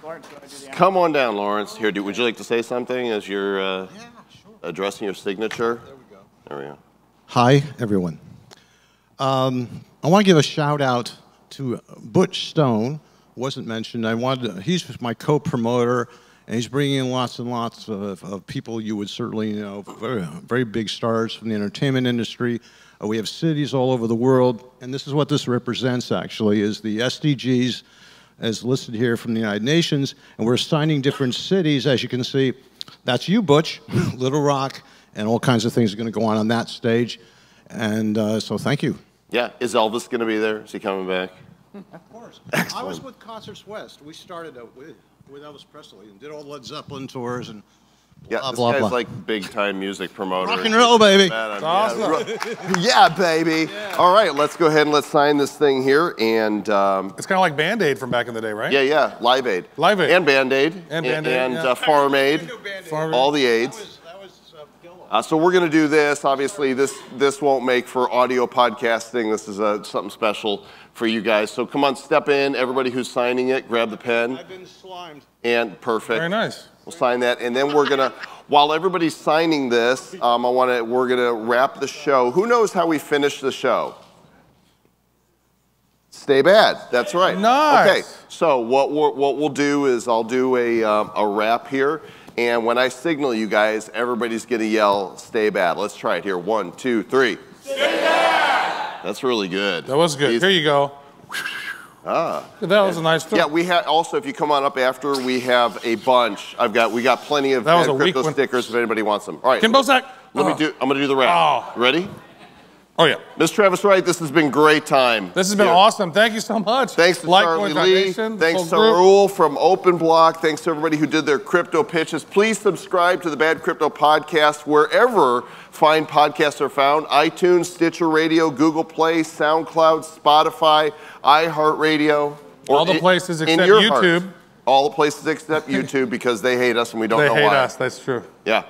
Lawrence, Lawrence, do the come on down, Lawrence. Here, do, would you like to say something as you're uh, yeah, sure. addressing your signature? There we go. There we go. Hi, everyone. Um, I want to give a shout out to Butch Stone. Wasn't mentioned. I wanted. To, he's my co-promoter, and he's bringing in lots and lots of, of people you would certainly know, very, very big stars from the entertainment industry. We have cities all over the world, and this is what this represents, actually, is the S D Gs, as listed here from the United Nations, and we're assigning different cities, as you can see. That's you, Butch, Little Rock, and all kinds of things are going to go on on that stage, and uh, so thank you. Yeah, is Elvis going to be there? Is he coming back? Of course. Excellent. I was with Concerts West. We started out with, with Elvis Presley and did all Led Zeppelin tours and... Yeah, blah, this blah, guy's blah. like big-time music promoter. Rock and roll, baby. Awesome. Yeah, baby. Yeah. All right, let's go ahead and let's sign this thing here. And um, it's kind of like Band-Aid from back in the day, right? Yeah, yeah, Live Aid. Live Aid. And Band-Aid. And Band-Aid. And yeah. uh, Farm Aid. Farm all the aids. That was, that was, uh, uh, so we're going to do this. Obviously, this, this won't make for audio podcasting. This is uh, something special for you guys. So come on, step in. Everybody who's signing it, grab the pen. I've been slimed. And perfect. Very nice. We'll sign that, and then we're gonna, while everybody's signing this, um, I wanna, we're gonna wrap the show. Who knows how we finish the show? Stay bad. That's right. Nice. Okay. So what we're, what we'll do is I'll do a um, a wrap here, and when I signal you guys, everybody's gonna yell, "Stay bad." Let's try it here. One, two, three. Stay bad. That's really good. That was good. He's, here you go. Ah. That was a nice trip. Yeah, we had also, if you come on up after, we have a bunch. I've got, we got plenty of that was a crypto stickers if anybody wants them. All right. Ken Bosak. Let oh. me do, I'm gonna do the wrap. Oh. Ready? Oh yeah. Mister Travis Wright, this has been great time. This has been yeah. awesome. Thank you so much. Thanks to Litecoin Charlie Lee. Thanks to Raul from OpenBlock. Thanks to everybody who did their crypto pitches. Please subscribe to the Bad Crypto Podcast wherever fine podcasts are found. iTunes, Stitcher Radio, Google Play, SoundCloud, Spotify, iHeartRadio. All the places except YouTube. Heart. All the places except YouTube because they hate us and we don't they know why. They hate us, that's true. Yeah.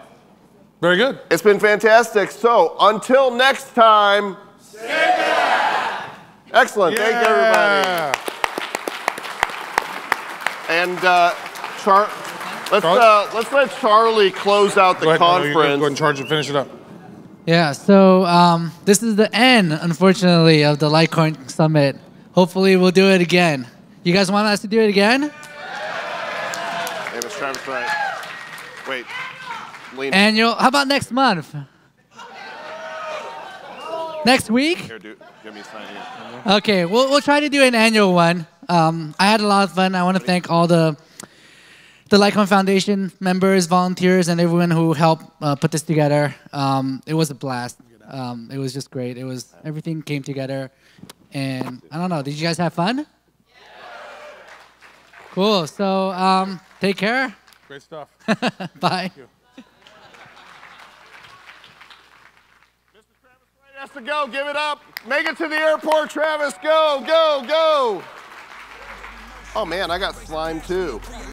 Very good. It's been fantastic. So until next time. Stay back. Excellent. Yeah. Thank you, everybody. And uh, Char let's, uh, let's let Charlie close out the go ahead, conference. No, go ahead and charge and finish it up. Yeah, so um, this is the end, unfortunately, of the Litecoin Summit. Hopefully we'll do it again. You guys want us to do it again? Yeah. Hey, Mister Travis Wright. Wait. Annual. How about next month? Next week? Here, do, give me a sign here. Okay, we'll we'll try to do an annual one. Um, I had a lot of fun. I want to thank all the the Litecoin Foundation members, volunteers, and everyone who helped uh, put this together. Um, it was a blast. Um, it was just great. It was everything came together, and I don't know. Did you guys have fun? Cool. So um, take care. Great stuff. Bye. Has to go, give it up. Make it to the airport, Travis. Go, go, go. Oh man, I got slime too.